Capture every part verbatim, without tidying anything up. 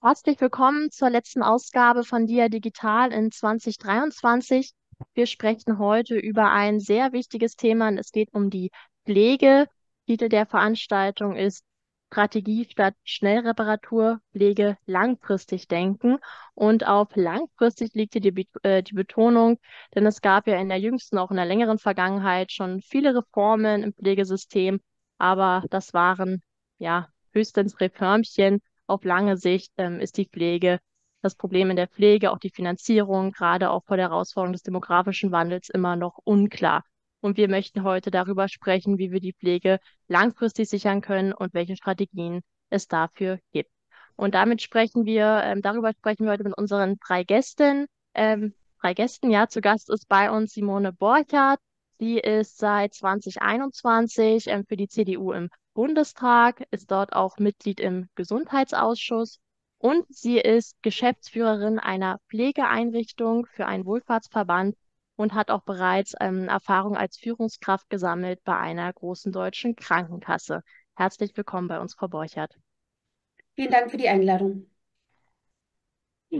Herzlich willkommen zur letzten Ausgabe von D I A Digital in zwanzig dreiundzwanzig. Wir sprechen heute über ein sehr wichtiges Thema und es geht um die Pflege. Titel der Veranstaltung ist Strategie statt Schnellreparatur, Pflege langfristig denken. Und auf langfristig liegt hier die, äh, die Betonung, denn es gab ja in der jüngsten, auch in der längeren Vergangenheit schon viele Reformen im Pflegesystem, aber das waren ja höchstens Reformchen. Auf lange Sicht ähm, ist die Pflege, das Problem in der Pflege, auch die Finanzierung, gerade auch vor der Herausforderung des demografischen Wandels immer noch unklar. Und wir möchten heute darüber sprechen, wie wir die Pflege langfristig sichern können und welche Strategien es dafür gibt. Und damit sprechen wir, ähm, darüber sprechen wir heute mit unseren drei Gästen. Ähm, drei Gästen, ja, zu Gast ist bei uns Simone Borchardt. Sie ist seit zwanzig einundzwanzig ähm, für die C D U im Bundestag, ist dort auch Mitglied im Gesundheitsausschuss und sie ist Geschäftsführerin einer Pflegeeinrichtung für einen Wohlfahrtsverband und hat auch bereits ähm, Erfahrung als Führungskraft gesammelt bei einer großen deutschen Krankenkasse. Herzlich willkommen bei uns, Frau Borchardt. Vielen Dank für die Einladung.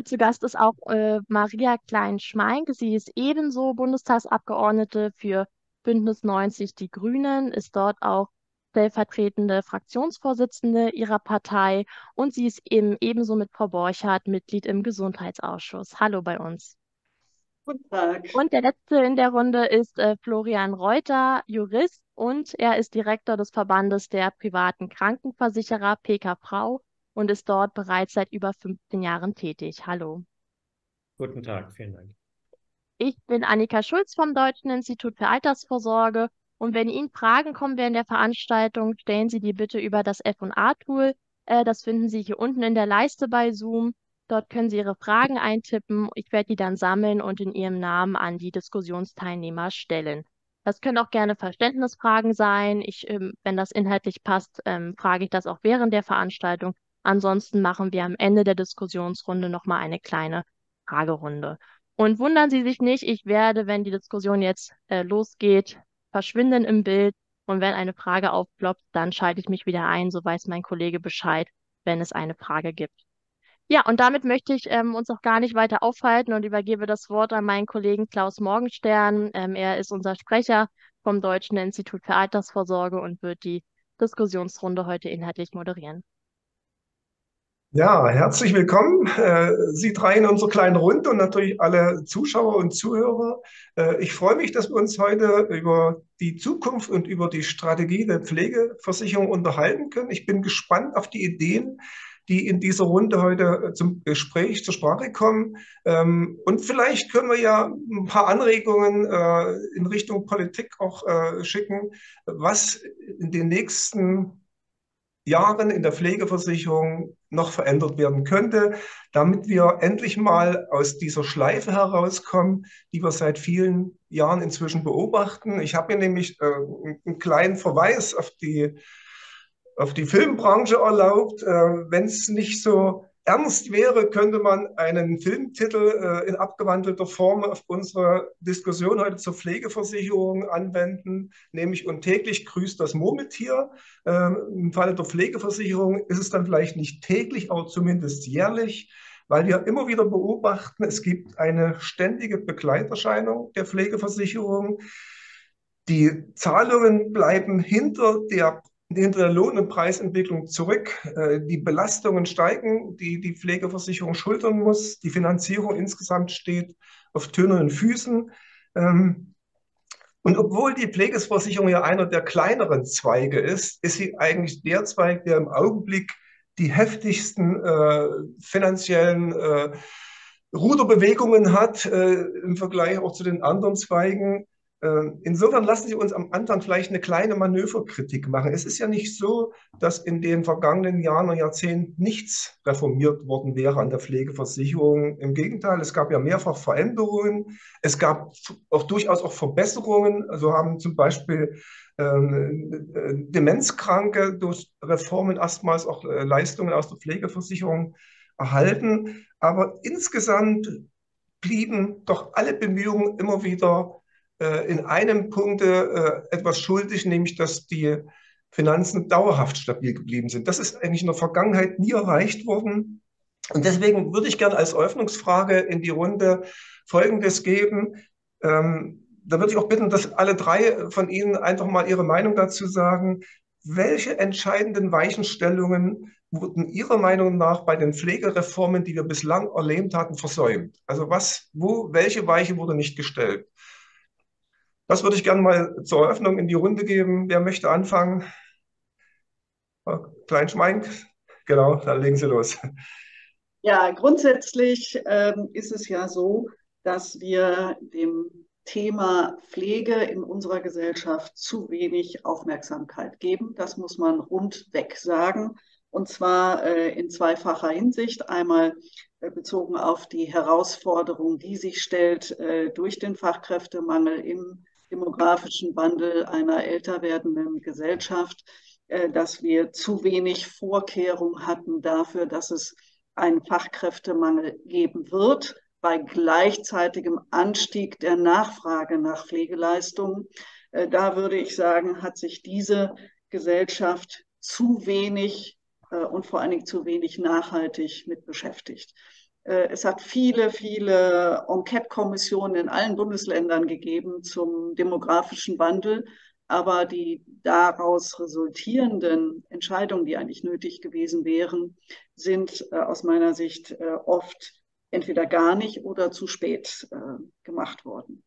Zu Gast ist auch äh, Maria Klein-Schmeink. Sie ist ebenso Bundestagsabgeordnete für Bündnis neunzig/Die Grünen, ist dort auch stellvertretende Fraktionsvorsitzende ihrer Partei und sie ist eben ebenso mit Frau Borchardt Mitglied im Gesundheitsausschuss. Hallo bei uns. Guten Tag. Und der letzte in der Runde ist äh, Florian Reuther, Jurist und er ist Direktor des Verbandes der privaten Krankenversicherer P K V und ist dort bereits seit über fünfzehn Jahren tätig. Hallo. Guten Tag, vielen Dank. Ich bin Annika Schulz vom Deutschen Institut für Altersvorsorge. Und wenn Ihnen Fragen kommen während der Veranstaltung, stellen Sie die bitte über das F und A Tool. Äh, das finden Sie hier unten in der Leiste bei Zoom. Dort können Sie Ihre Fragen eintippen. Ich werde die dann sammeln und in Ihrem Namen an die Diskussionsteilnehmer stellen. Das können auch gerne Verständnisfragen sein. Ich, äh, wenn das inhaltlich passt, äh, frage ich das auch während der Veranstaltung. Ansonsten machen wir am Ende der Diskussionsrunde nochmal eine kleine Fragerunde. Und wundern Sie sich nicht, ich werde, wenn die Diskussion jetzt äh, losgeht, verschwinden im Bild und wenn eine Frage aufploppt, dann schalte ich mich wieder ein, so weiß mein Kollege Bescheid, wenn es eine Frage gibt. Ja, und damit möchte ich ähm, uns auch gar nicht weiter aufhalten und übergebe das Wort an meinen Kollegen Klaus Morgenstern. Ähm, er ist unser Sprecher vom Deutschen Institut für Altersvorsorge und wird die Diskussionsrunde heute inhaltlich moderieren. Ja, herzlich willkommen, äh, Sie drei in unserer kleinen Runde und natürlich alle Zuschauer und Zuhörer. Äh, ich freue mich, dass wir uns heute über die Zukunft und über die Strategie der Pflegeversicherung unterhalten können. Ich bin gespannt auf die Ideen, die in dieser Runde heute zum Gespräch zur Sprache kommen. Und vielleicht können wir ja ein paar Anregungen in Richtung Politik auch schicken, was in den nächsten Jahren in der Pflegeversicherung noch verändert werden könnte, damit wir endlich mal aus dieser Schleife herauskommen, die wir seit vielen Jahren inzwischen beobachten. Ich habe hier nämlich äh, einen kleinen Verweis auf die, auf die Filmbranche erlaubt. Äh, Wenn es nicht so ernst wäre, könnte man einen Filmtitel äh, in abgewandelter Form auf unsere Diskussion heute zur Pflegeversicherung anwenden, nämlich "Und täglich grüßt das Murmeltier". Ähm, im Falle der Pflegeversicherung ist es dann vielleicht nicht täglich, aber zumindest jährlich, weil wir immer wieder beobachten, es gibt eine ständige Begleiterscheinung der Pflegeversicherung. Die Zahlungen bleiben hinter der hinter der Lohn- und Preisentwicklung zurück. Die Belastungen steigen, die die Pflegeversicherung schultern muss. Die Finanzierung insgesamt steht auf tönernen Füßen. Und obwohl die Pflegeversicherung ja einer der kleineren Zweige ist, ist sie eigentlich der Zweig, der im Augenblick die heftigsten äh, finanziellen äh, Ruderbewegungen hat, äh, im Vergleich auch zu den anderen Zweigen. Insofern lassen Sie uns am Anfang vielleicht eine kleine Manöverkritik machen. Es ist ja nicht so, dass in den vergangenen Jahren und Jahrzehnten nichts reformiert worden wäre an der Pflegeversicherung. Im Gegenteil, es gab ja mehrfach Veränderungen. Es gab auch durchaus auch Verbesserungen. Also haben zum Beispiel ähm, Demenzkranke durch Reformen erstmals auch äh, Leistungen aus der Pflegeversicherung erhalten. Aber insgesamt blieben doch alle Bemühungen immer wieder in einem Punkt äh, etwas schuldig, nämlich dass die Finanzen dauerhaft stabil geblieben sind. Das ist eigentlich in der Vergangenheit nie erreicht worden. Und deswegen würde ich gerne als Eröffnungsfrage in die Runde Folgendes geben. Ähm, da würde ich auch bitten, dass alle drei von Ihnen einfach mal ihre Meinung dazu sagen. Welche entscheidenden Weichenstellungen wurden Ihrer Meinung nach bei den Pflegereformen, die wir bislang erlebt hatten, versäumt? Also was, wo, welche Weiche wurde nicht gestellt? Das würde ich gerne mal zur Eröffnung in die Runde geben. Wer möchte anfangen? Klein-Schmeink? Genau, dann legen Sie los. Ja, grundsätzlich ähm, ist es ja so, dass wir dem Thema Pflege in unserer Gesellschaft zu wenig Aufmerksamkeit geben. Das muss man rundweg sagen. Und zwar äh, in zweifacher Hinsicht. Einmal äh, bezogen auf die Herausforderung, die sich stellt äh, durch den Fachkräftemangel im demografischen Wandel einer älter werdenden Gesellschaft, äh, dass wir zu wenig Vorkehrung hatten dafür, dass es einen Fachkräftemangel geben wird, bei gleichzeitigem Anstieg der Nachfrage nach Pflegeleistungen. Äh, da würde ich sagen, hat sich diese Gesellschaft zu wenig und vor allen Dingen zu wenig nachhaltig mit beschäftigt. Es hat viele, viele Enquete-Kommissionen in allen Bundesländern gegeben zum demografischen Wandel, aber die daraus resultierenden Entscheidungen, die eigentlich nötig gewesen wären, sind aus meiner Sicht oft entweder gar nicht oder zu spät gemacht worden.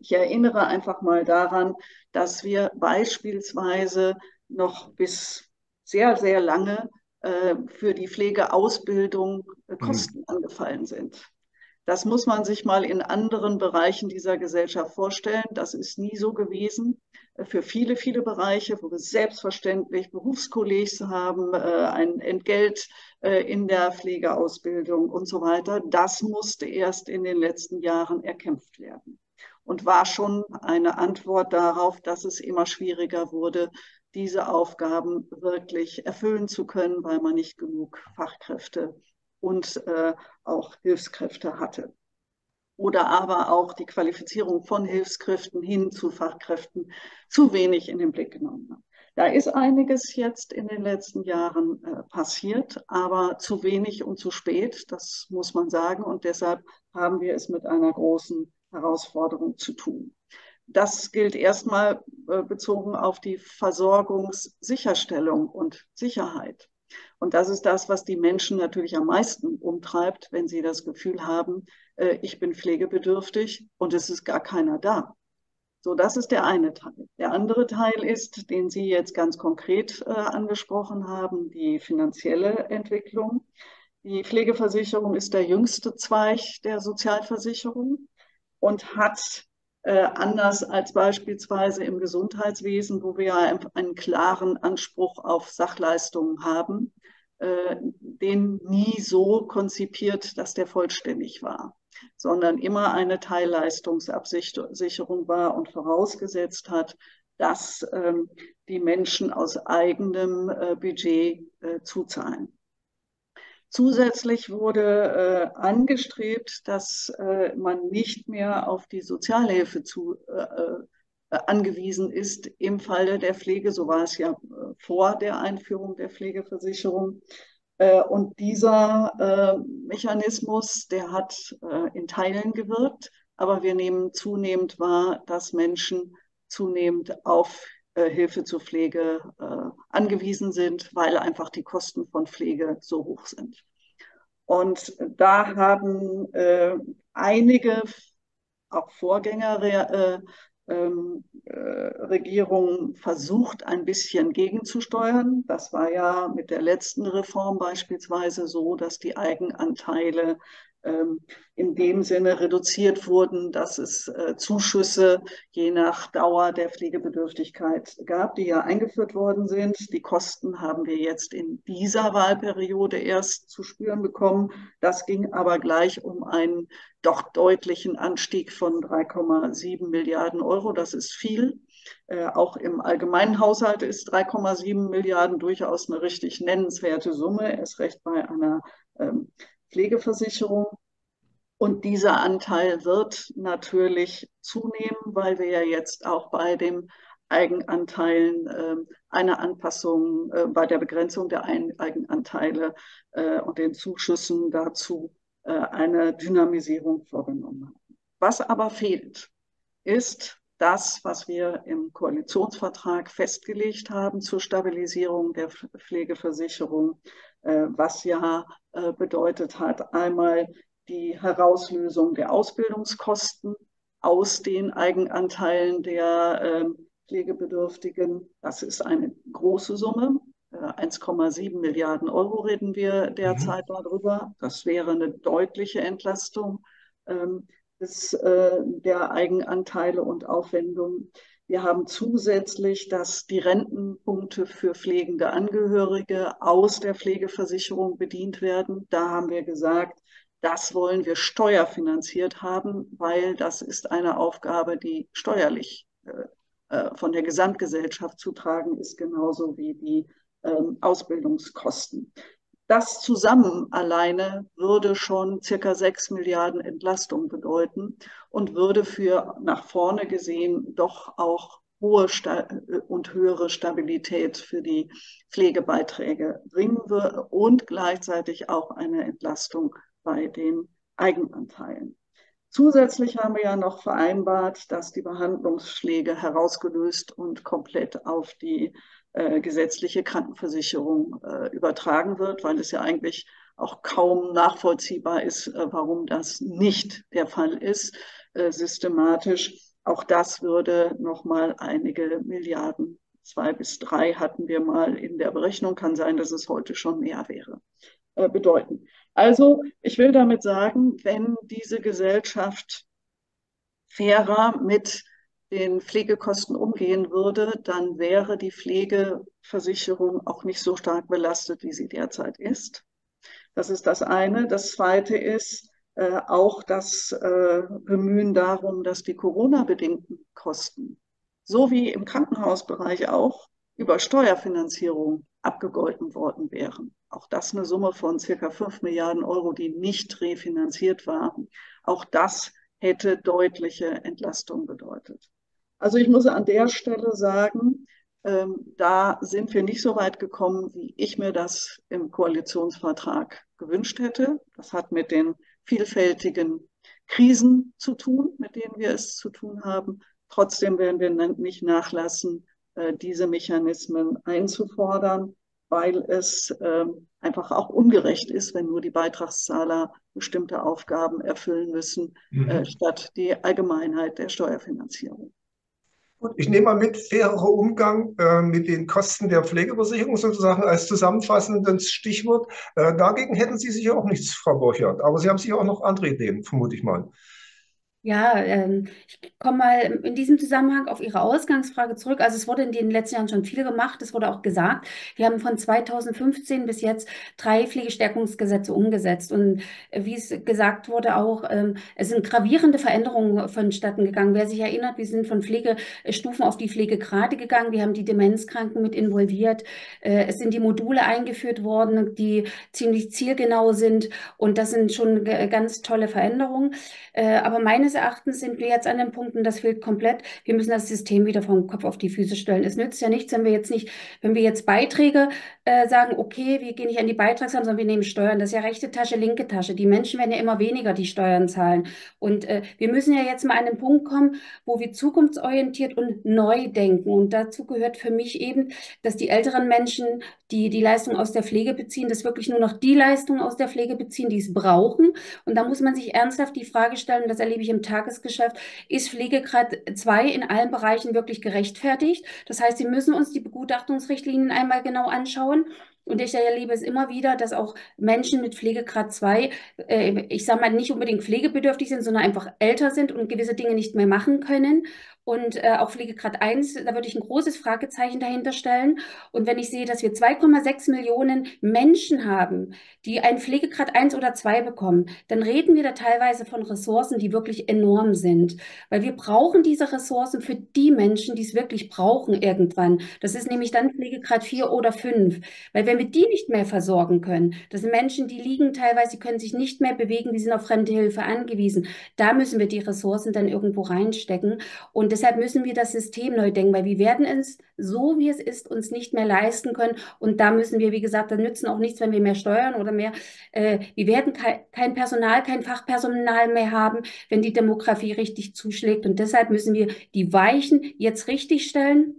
Ich erinnere einfach mal daran, dass wir beispielsweise noch bis sehr, sehr lange äh, für die Pflegeausbildung äh, Kosten angefallen sind. Das muss man sich mal in anderen Bereichen dieser Gesellschaft vorstellen. Das ist nie so gewesen. Äh, für viele, viele Bereiche, wo wir selbstverständlich Berufskollegs haben, äh, ein Entgelt äh, in der Pflegeausbildung und so weiter. Das musste erst in den letzten Jahren erkämpft werden und war schon eine Antwort darauf, dass es immer schwieriger wurde, diese Aufgaben wirklich erfüllen zu können, weil man nicht genug Fachkräfte und äh, auch Hilfskräfte hatte. Oder aber auch die Qualifizierung von Hilfskräften hin zu Fachkräften zu wenig in den Blick genommen hat. Da ist einiges jetzt in den letzten Jahren äh, passiert, aber zu wenig und zu spät, das muss man sagen. Und deshalb haben wir es mit einer großen Herausforderung zu tun. Das gilt erstmal bezogen auf die Versorgungssicherstellung und Sicherheit. Und das ist das, was die Menschen natürlich am meisten umtreibt, wenn sie das Gefühl haben, ich bin pflegebedürftig und es ist gar keiner da. So, das ist der eine Teil. Der andere Teil ist, den Sie jetzt ganz konkret angesprochen haben, die finanzielle Entwicklung. Die Pflegeversicherung ist der jüngste Zweig der Sozialversicherung und hat Äh, anders als beispielsweise im Gesundheitswesen, wo wir ja einen klaren Anspruch auf Sachleistungen haben, äh, den nie so konzipiert, dass der vollständig war, sondern immer eine Teilleistungsabsicherung war und vorausgesetzt hat, dass ähm, die Menschen aus eigenem äh, Budget äh, zuzahlen. Zusätzlich wurde äh, angestrebt, dass äh, man nicht mehr auf die Sozialhilfe zu, äh, angewiesen ist im Falle der Pflege. So war es ja äh, vor der Einführung der Pflegeversicherung. Äh, und dieser äh, Mechanismus, der hat äh, in Teilen gewirkt, aber wir nehmen zunehmend wahr, dass Menschen zunehmend auf Hilfe zur Pflege äh, angewiesen sind, weil einfach die Kosten von Pflege so hoch sind. Und da haben äh, einige, auch Vorgängerregierungen, äh, äh, versucht, ein bisschen gegenzusteuern. Das war ja mit der letzten Reform beispielsweise so, dass die Eigenanteile in dem Sinne reduziert wurden, dass es Zuschüsse je nach Dauer der Pflegebedürftigkeit gab, die ja eingeführt worden sind. Die Kosten haben wir jetzt in dieser Wahlperiode erst zu spüren bekommen. Das ging aber gleich um einen doch deutlichen Anstieg von drei Komma sieben Milliarden Euro. Das ist viel. Auch im allgemeinen Haushalt ist drei Komma sieben Milliarden durchaus eine richtig nennenswerte Summe, erst recht bei einer ähm, Pflegeversicherung. Und dieser Anteil wird natürlich zunehmen, weil wir ja jetzt auch bei dem Eigenanteilen äh, eine Anpassung äh, bei der Begrenzung der Ein Eigenanteile äh, und den Zuschüssen dazu äh, eine Dynamisierung vorgenommen haben. Was aber fehlt, ist das, was wir im Koalitionsvertrag festgelegt haben zur Stabilisierung der Pflegeversicherung, äh, was ja äh, bedeutet hat, einmal die Herauslösung der Ausbildungskosten aus den Eigenanteilen der äh, Pflegebedürftigen. Das ist eine große Summe. Äh, eins Komma sieben Milliarden Euro reden wir derzeit mhm. darüber. Das wäre eine deutliche Entlastung Ähm, Des, äh, der Eigenanteile und Aufwendungen. Wir haben zusätzlich, dass die Rentenpunkte für pflegende Angehörige aus der Pflegeversicherung bedient werden. Da haben wir gesagt, das wollen wir steuerfinanziert haben, weil das ist eine Aufgabe, die steuerlich äh, von der Gesamtgesellschaft zu tragen ist, genauso wie die äh, Ausbildungskosten. Das zusammen alleine würde schon circa sechs Milliarden Entlastung bedeuten und würde für nach vorne gesehen doch auch hohe und höhere Stabilität für die Pflegebeiträge bringen und gleichzeitig auch eine Entlastung bei den Eigenanteilen. Zusätzlich haben wir ja noch vereinbart, dass die Behandlungspflege herausgelöst und komplett auf die Äh, gesetzliche Krankenversicherung äh, übertragen wird, weil es ja eigentlich auch kaum nachvollziehbar ist, äh, warum das nicht der Fall ist, äh, systematisch. Auch das würde nochmal einige Milliarden, zwei bis drei hatten wir mal in der Berechnung, kann sein, dass es heute schon mehr wäre, äh, bedeuten. Also ich will damit sagen, wenn diese Gesellschaft fairer mit den Pflegekosten umgehen würde, dann wäre die Pflegeversicherung auch nicht so stark belastet, wie sie derzeit ist. Das ist das eine. Das zweite ist äh, auch das äh, Bemühen darum, dass die Corona-bedingten Kosten, so wie im Krankenhausbereich auch, über Steuerfinanzierung abgegolten worden wären. Auch das eine Summe von circa fünf Milliarden Euro, die nicht refinanziert waren. Auch das hätte deutliche Entlastung bedeutet. Also ich muss an der Stelle sagen, ähm, da sind wir nicht so weit gekommen, wie ich mir das im Koalitionsvertrag gewünscht hätte. Das hat mit den vielfältigen Krisen zu tun, mit denen wir es zu tun haben. Trotzdem werden wir nicht nachlassen, äh, diese Mechanismen einzufordern, weil es äh, einfach auch ungerecht ist, wenn nur die Beitragszahler bestimmte Aufgaben erfüllen müssen, mhm. äh, statt die Allgemeinheit der Steuerfinanzierung. Und ich nehme mal mit, fairer Umgang äh, mit den Kosten der Pflegeversicherung sozusagen als zusammenfassendes Stichwort. Äh, dagegen hätten Sie sicher auch nichts, Frau Borchardt, aber Sie haben sicher auch noch andere Ideen, vermute ich mal. Ja, ähm, ich komme mal in diesem Zusammenhang auf Ihre Ausgangsfrage zurück. Also es wurde in den letzten Jahren schon viel gemacht, es wurde auch gesagt, wir haben von zweitausendfünfzehn bis jetzt drei Pflegestärkungsgesetze umgesetzt. Und wie es gesagt wurde auch, ähm, es sind gravierende Veränderungen vonstatten gegangen. Wer sich erinnert, wir sind von Pflegestufen auf die Pflegegrade gegangen, wir haben die Demenzkranken mit involviert, äh, es sind die Module eingeführt worden, die ziemlich zielgenau sind, und das sind schon ganz tolle Veränderungen. Äh, aber meines Meines Erachtens sind wir jetzt an den Punkten, das fehlt komplett. Wir müssen das System wieder vom Kopf auf die Füße stellen. Es nützt ja nichts, wenn wir jetzt nicht, wenn wir jetzt Beiträge äh, sagen, okay, wir gehen nicht an die Beitragszahlen, sondern wir nehmen Steuern. Das ist ja rechte Tasche, linke Tasche. Die Menschen werden ja immer weniger, die Steuern zahlen. Und äh, wir müssen ja jetzt mal an den Punkt kommen, wo wir zukunftsorientiert und neu denken. Und dazu gehört für mich eben, dass die älteren Menschen, die die Leistung aus der Pflege beziehen, dass wirklich nur noch die Leistung aus der Pflege beziehen, die es brauchen. Und da muss man sich ernsthaft die Frage stellen, das erlebe ich im Tagesgeschäft, ist Pflegegrad zwei in allen Bereichen wirklich gerechtfertigt? Das heißt, Sie müssen uns die Begutachtungsrichtlinien einmal genau anschauen. Und ich erlebe es immer wieder, dass auch Menschen mit Pflegegrad zwei, äh, ich sage mal, nicht unbedingt pflegebedürftig sind, sondern einfach älter sind und gewisse Dinge nicht mehr machen können. Und äh, auch Pflegegrad eins, da würde ich ein großes Fragezeichen dahinter stellen. Und wenn ich sehe, dass wir zwei Komma sechs Millionen Menschen haben, die einen Pflegegrad eins oder zwei bekommen, dann reden wir da teilweise von Ressourcen, die wirklich enorm sind. Weil wir brauchen diese Ressourcen für die Menschen, die es wirklich brauchen irgendwann. Das ist nämlich dann Pflegegrad vier oder fünf. Weil wenn wir die nicht mehr versorgen können, das sind Menschen, die liegen teilweise, die können sich nicht mehr bewegen, die sind auf fremde Hilfe angewiesen. Da müssen wir die Ressourcen dann irgendwo reinstecken. Und das deshalb müssen wir das System neu denken, weil wir werden es, so wie es ist, uns nicht mehr leisten können. Und da müssen wir, wie gesagt, da nützen auch nichts, wenn wir mehr Steuern oder mehr, äh, wir werden ke- kein Personal, kein Fachpersonal mehr haben, wenn die Demografie richtig zuschlägt. Und deshalb müssen wir die Weichen jetzt richtig stellen.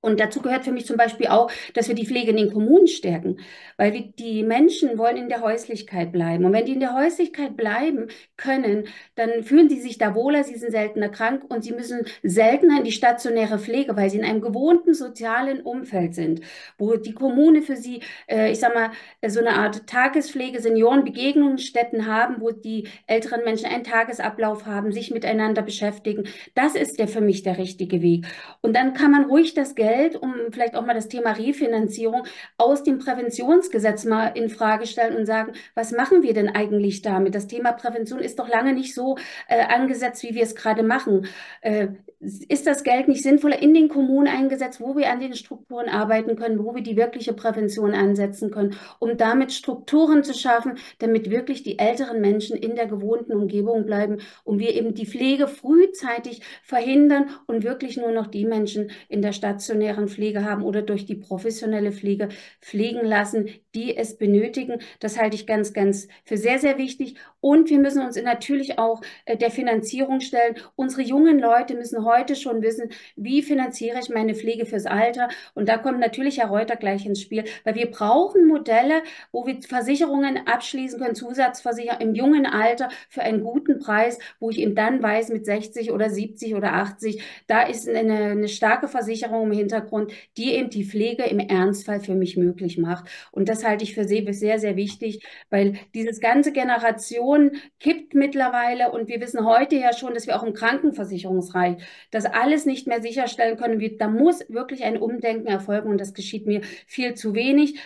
Und dazu gehört für mich zum Beispiel auch, dass wir die Pflege in den Kommunen stärken, weil wir, die Menschen wollen in der Häuslichkeit bleiben. Und wenn die in der Häuslichkeit bleiben können, dann fühlen sie sich da wohler, sie sind seltener krank und sie müssen seltener in die stationäre Pflege, weil sie in einem gewohnten sozialen Umfeld sind, wo die Kommune für sie, ich sag mal, so eine Art Tagespflege, Seniorenbegegnungsstätten haben, wo die älteren Menschen einen Tagesablauf haben, sich miteinander beschäftigen. Das ist der für mich der richtige Weg. Und dann kann man ruhig das Geld, um vielleicht auch mal das Thema Refinanzierung aus dem Präventionsgesetz mal in Frage stellen und sagen, was machen wir denn eigentlich damit? Das Thema Prävention ist doch lange nicht so äh, angesetzt, wie wir es gerade machen. Äh, ist das Geld nicht sinnvoller in den Kommunen eingesetzt, wo wir an den Strukturen arbeiten können, wo wir die wirkliche Prävention ansetzen können, um damit Strukturen zu schaffen, damit wirklich die älteren Menschen in der gewohnten Umgebung bleiben und wir eben die Pflege frühzeitig verhindern und wirklich nur noch die Menschen in der stationären Pflege haben oder durch die professionelle Pflege pflegen lassen, die es benötigen. Das halte ich ganz, ganz für sehr, sehr wichtig. Und wir müssen uns natürlich auch der Finanzierung stellen. Unsere jungen Leute müssen heute schon wissen, wie finanziere ich meine Pflege fürs Alter? Und da kommt natürlich Herr Reuther gleich ins Spiel, weil wir brauchen Modelle, wo wir Versicherungen abschließen können, Zusatzversicherungen im jungen Alter für einen guten Preis, wo ich eben dann weiß, mit sechzig oder siebzig oder achtzig, da ist eine, eine starke Versicherung im Hintergrund. Hintergrund, die eben die Pflege im Ernstfall für mich möglich macht. Und das halte ich für sehr, sehr wichtig, weil dieses ganze Generation kippt mittlerweile und wir wissen heute ja schon, dass wir auch im Krankenversicherungsreich das alles nicht mehr sicherstellen können. Da muss wirklich ein Umdenken erfolgen und das geschieht mir viel zu wenig.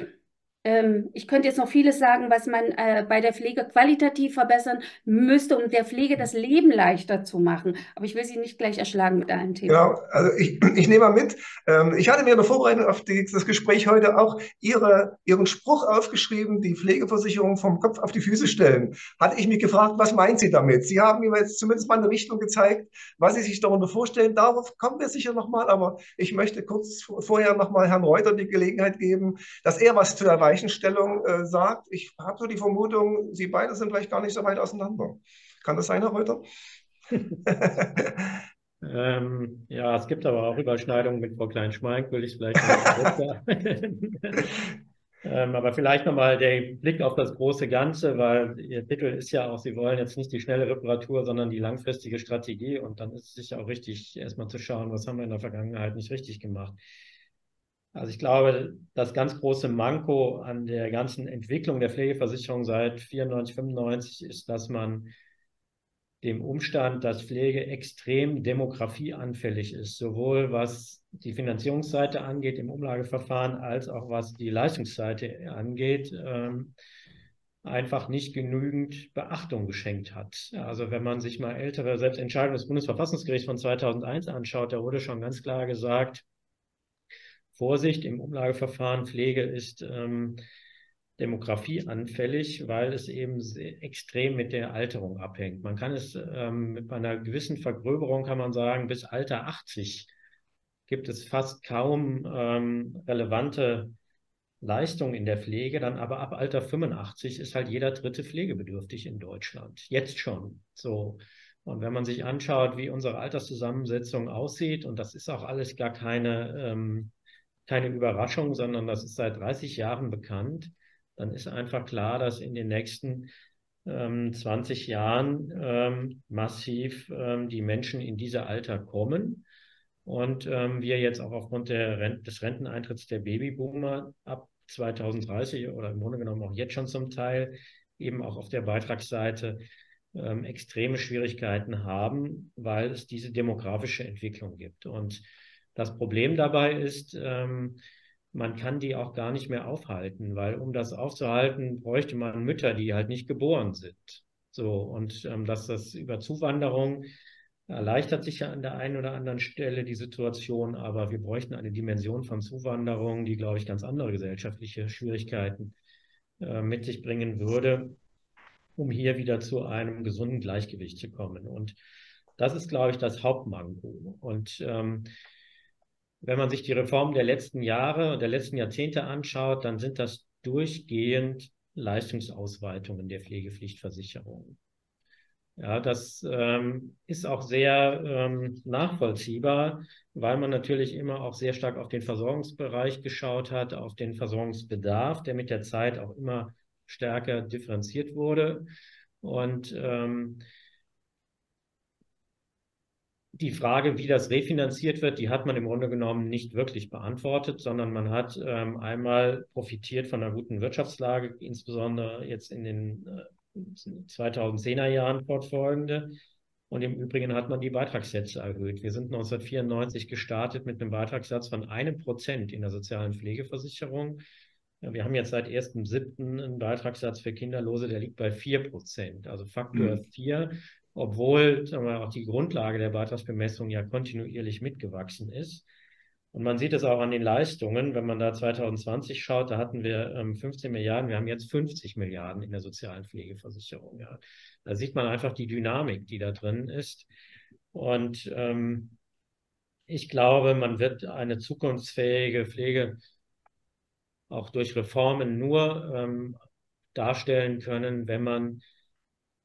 Ich könnte jetzt noch vieles sagen, was man äh, bei der Pflege qualitativ verbessern müsste, um der Pflege das Leben leichter zu machen. Aber ich will Sie nicht gleich erschlagen mit einem Thema. Genau, also ich, ich nehme mal mit. Ähm, ich hatte mir eine Vorbereitung auf die, das Gespräch heute auch Ihre, Ihren Spruch aufgeschrieben, die Pflegeversicherung vom Kopf auf die Füße stellen. Hatte ich mich gefragt, was meint Sie damit? Sie haben mir jetzt zumindest mal eine Richtung gezeigt, was Sie sich darunter vorstellen. Darauf kommen wir sicher nochmal, aber ich möchte kurz vorher nochmal Herrn Reuther die Gelegenheit geben, dass er was zu erweitern. Weichenstellung äh, sagt. Ich habe so die Vermutung, Sie beide sind vielleicht gar nicht so weit auseinander. Kann das sein, Herr Reuther? ähm, ja, es gibt aber auch Überschneidungen mit Frau Klein-Schmeink, will ich vielleicht ähm, aber vielleicht nochmal der Blick auf das große Ganze, weil Ihr Titel ist ja auch, Sie wollen jetzt nicht die schnelle Reparatur, sondern die langfristige Strategie. Und dann ist es sicher auch richtig, erstmal zu schauen, was haben wir in der Vergangenheit nicht richtig gemacht. Also ich glaube, das ganz große Manko an der ganzen Entwicklung der Pflegeversicherung seit vierundneunzig, fünfundneunzig ist, dass man dem Umstand, dass Pflege extrem demografieanfällig ist, sowohl was die Finanzierungsseite angeht im Umlageverfahren, als auch was die Leistungsseite angeht, ähm, einfach nicht genügend Beachtung geschenkt hat. Also wenn man sich mal ältere Selbstentscheidungen des Bundesverfassungsgerichts von zweitausendeins anschaut, da wurde schon ganz klar gesagt, Vorsicht im Umlageverfahren, Pflege ist ähm, demografieanfällig, weil es eben sehr, extrem mit der Alterung abhängt. Man kann es ähm, mit einer gewissen Vergröberung, kann man sagen, bis Alter achtzig gibt es fast kaum ähm, relevante Leistungen in der Pflege. Dann aber ab Alter fünfundachtzig ist halt jeder dritte pflegebedürftig in Deutschland. Jetzt schon so. Und wenn man sich anschaut, wie unsere Alterszusammensetzung aussieht, und das ist auch alles gar keine... Ähm, keine Überraschung, sondern das ist seit dreißig Jahren bekannt, dann ist einfach klar, dass in den nächsten ähm, zwanzig Jahren ähm, massiv ähm, die Menschen in diese Alter kommen und ähm, wir jetzt auch aufgrund der Rent- des Renteneintritts der Babyboomer ab zweitausenddreißig oder im Grunde genommen auch jetzt schon zum Teil eben auch auf der Beitragsseite ähm, extreme Schwierigkeiten haben, weil es diese demografische Entwicklung gibt. Und das Problem dabei ist, ähm, man kann die auch gar nicht mehr aufhalten, weil um das aufzuhalten, bräuchte man Mütter, die halt nicht geboren sind. So, und ähm, dass das über Zuwanderung erleichtert sich ja an der einen oder anderen Stelle die Situation, aber wir bräuchten eine Dimension von Zuwanderung, die, glaube ich, ganz andere gesellschaftliche Schwierigkeiten äh, mit sich bringen würde, um hier wieder zu einem gesunden Gleichgewicht zu kommen. Und Das ist, glaube ich, das Hauptmanko. Und ähm, wenn man sich die Reformen der letzten Jahre und der letzten Jahrzehnte anschaut, dann sind das durchgehend Leistungsausweitungen der Pflegepflichtversicherung. Ja, das ähm, ist auch sehr ähm, nachvollziehbar, weil man natürlich immer auch sehr stark auf den Versorgungsbereich geschaut hat, auf den Versorgungsbedarf, der mit der Zeit auch immer stärker differenziert wurde. Und ähm, die Frage, wie das refinanziert wird, die hat man im Grunde genommen nicht wirklich beantwortet, sondern man hat ähm, einmal profitiert von einer guten Wirtschaftslage, insbesondere jetzt in den äh, zweitausendzehner Jahren fortfolgende. Und im Übrigen hat man die Beitragssätze erhöht. Wir sind neunzehnhundertvierundneunzig gestartet mit einem Beitragssatz von einem Prozent in der sozialen Pflegeversicherung. Wir haben jetzt seit ersten siebten einen Beitragssatz für Kinderlose, der liegt bei vier Prozent, also Faktor mhm. vier, obwohl sagen wir, auch die Grundlage der Beitragsbemessung ja kontinuierlich mitgewachsen ist. Und man sieht es auch an den Leistungen, wenn man da zweitausendzwanzig schaut, da hatten wir ähm, fünfzehn Milliarden, wir haben jetzt fünfzig Milliarden in der sozialen Pflegeversicherung. Ja. Da sieht man einfach die Dynamik, die da drin ist. Und ähm, ich glaube, man wird eine zukunftsfähige Pflege auch durch Reformen nur ähm, darstellen können, wenn man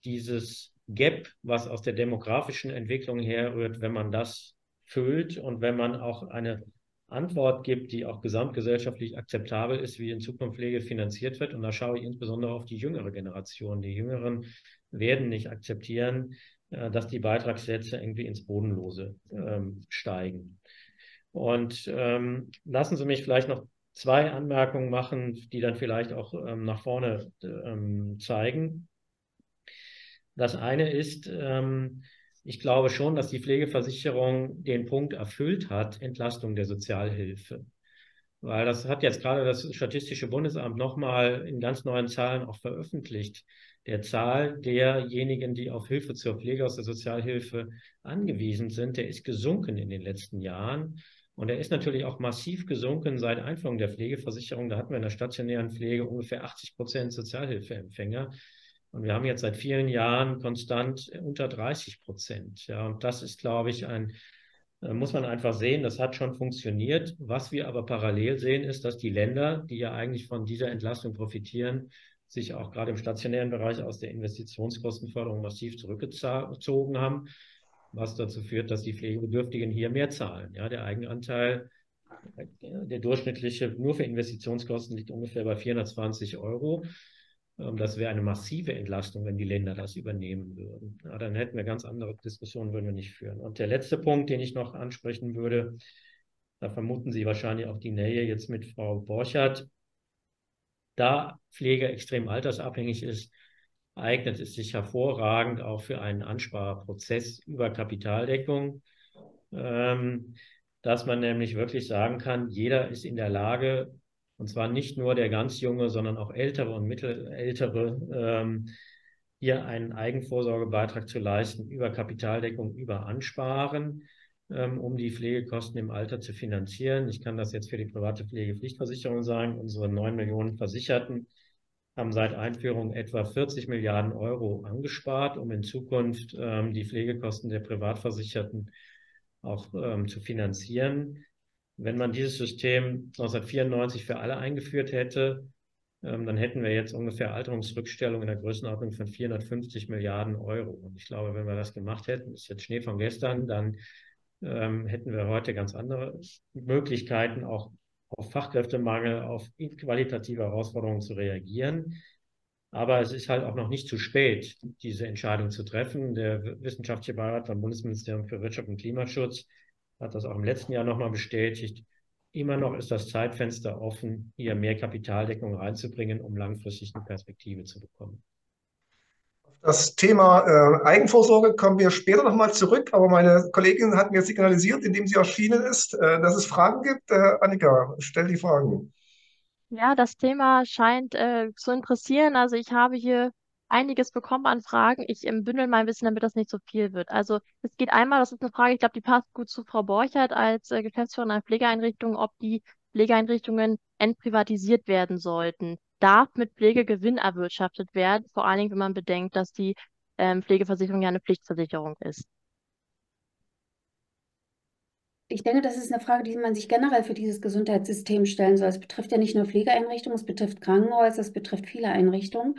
dieses Gap, was aus der demografischen Entwicklung herrührt, wenn man das füllt und wenn man auch eine Antwort gibt, die auch gesamtgesellschaftlich akzeptabel ist, wie in Zukunft Pflege finanziert wird. Und da schaue ich insbesondere auf die jüngere Generation. Die Jüngeren werden nicht akzeptieren, dass die Beitragssätze irgendwie ins Bodenlose ähm, steigen. Und ähm, lassen Sie mich vielleicht noch zwei Anmerkungen machen, die dann vielleicht auch ähm, nach vorne ähm, zeigen. Das eine ist, ähm, ich glaube schon, dass die Pflegeversicherung den Punkt erfüllt hat, Entlastung der Sozialhilfe. Weil das hat jetzt gerade das Statistische Bundesamt nochmal in ganz neuen Zahlen auch veröffentlicht. Der Zahl derjenigen, die auf Hilfe zur Pflege aus der Sozialhilfe angewiesen sind, der ist gesunken in den letzten Jahren. Und er ist natürlich auch massiv gesunken seit Einführung der Pflegeversicherung. Da hatten wir in der stationären Pflege ungefähr achtzig Prozent Sozialhilfeempfänger. Und wir haben jetzt seit vielen Jahren konstant unter dreißig Prozent. Ja, und das ist, glaube ich, ein, muss man einfach sehen, das hat schon funktioniert. Was wir aber parallel sehen, ist, dass die Länder, die ja eigentlich von dieser Entlastung profitieren, sich auch gerade im stationären Bereich aus der Investitionskostenförderung massiv zurückgezogen haben, was dazu führt, dass die Pflegebedürftigen hier mehr zahlen. Ja, der Eigenanteil, der durchschnittliche, nur für Investitionskosten liegt ungefähr bei vierhundertzwanzig Euro. Das wäre eine massive Entlastung, wenn die Länder das übernehmen würden. Ja, dann hätten wir ganz andere Diskussionen, würden wir nicht führen. Und der letzte Punkt, den ich noch ansprechen würde, da vermuten Sie wahrscheinlich auch die Nähe jetzt mit Frau Borchardt. Da Pflege extrem altersabhängig ist, eignet es sich hervorragend auch für einen Ansparprozess über Kapitaldeckung, ähm, dass man nämlich wirklich sagen kann, jeder ist in der Lage, und zwar nicht nur der ganz Junge, sondern auch Ältere und Mittelältere, ähm, hier einen Eigenvorsorgebeitrag zu leisten über Kapitaldeckung, über Ansparen, ähm, um die Pflegekosten im Alter zu finanzieren. Ich kann das jetzt für die private Pflegepflichtversicherung sagen. Unsere neun Millionen Versicherten haben seit Einführung etwa vierzig Milliarden Euro angespart, um in Zukunft ähm, die Pflegekosten der Privatversicherten auch ähm, zu finanzieren. Wenn man dieses System neunzehnhundertvierundneunzig für alle eingeführt hätte, dann hätten wir jetzt ungefähr Alterungsrückstellung in der Größenordnung von vierhundertfünfzig Milliarden Euro. Und ich glaube, wenn wir das gemacht hätten, ist jetzt Schnee von gestern, dann ähm, hätten wir heute ganz andere Möglichkeiten, auch auf Fachkräftemangel, auf qualitative Herausforderungen zu reagieren. Aber es ist halt auch noch nicht zu spät, diese Entscheidung zu treffen. Der Wissenschaftliche Beirat vom Bundesministerium für Wirtschaft und Klimaschutz hat das auch im letzten Jahr nochmal bestätigt. Immer noch ist das Zeitfenster offen, hier mehr Kapitaldeckung reinzubringen, um langfristig eine Perspektive zu bekommen. Das Thema äh, Eigenvorsorge kommen wir später nochmal zurück, aber meine Kollegin hat mir signalisiert, indem sie erschienen ist, äh, dass es Fragen gibt. Äh, Annika, stell die Fragen. Ja, das Thema scheint äh, zu interessieren. Also ich habe hier einiges bekommen an Fragen. Ich bündel mal ein bisschen, damit das nicht so viel wird. Also es geht einmal, das ist eine Frage, ich glaube, die passt gut zu Frau Borchardt als äh, Geschäftsführerin einer Pflegeeinrichtung, ob die Pflegeeinrichtungen entprivatisiert werden sollten. Darf mit Pflegegewinn erwirtschaftet werden, vor allen Dingen, wenn man bedenkt, dass die ähm, Pflegeversicherung ja eine Pflichtversicherung ist? Ich denke, das ist eine Frage, die man sich generell für dieses Gesundheitssystem stellen soll. Es betrifft ja nicht nur Pflegeeinrichtungen, es betrifft Krankenhäuser, es betrifft viele Einrichtungen.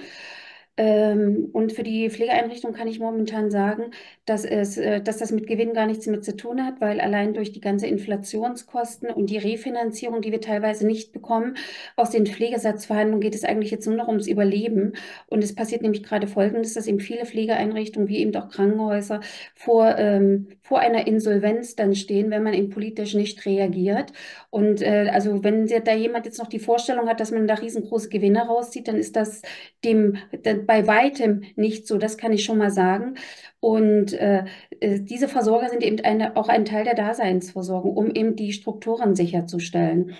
Und für die Pflegeeinrichtung kann ich momentan sagen, dass, es, dass das mit Gewinn gar nichts mit zu tun hat, weil allein durch die ganze Inflationskosten und die Refinanzierung, die wir teilweise nicht bekommen, aus den Pflegesatzverhandlungen geht es eigentlich jetzt nur noch ums Überleben. Und es passiert nämlich gerade Folgendes, dass eben viele Pflegeeinrichtungen, wie eben auch Krankenhäuser, vor, ähm, vor einer Insolvenz dann stehen, wenn man eben politisch nicht reagiert. Und äh, also wenn da jemand jetzt noch die Vorstellung hat, dass man da riesengroße Gewinne rauszieht, dann ist das dem... dem bei weitem nicht so, das kann ich schon mal sagen. Und äh, diese Versorger sind eben eine, auch ein Teil der Daseinsversorgung, um eben die Strukturen sicherzustellen.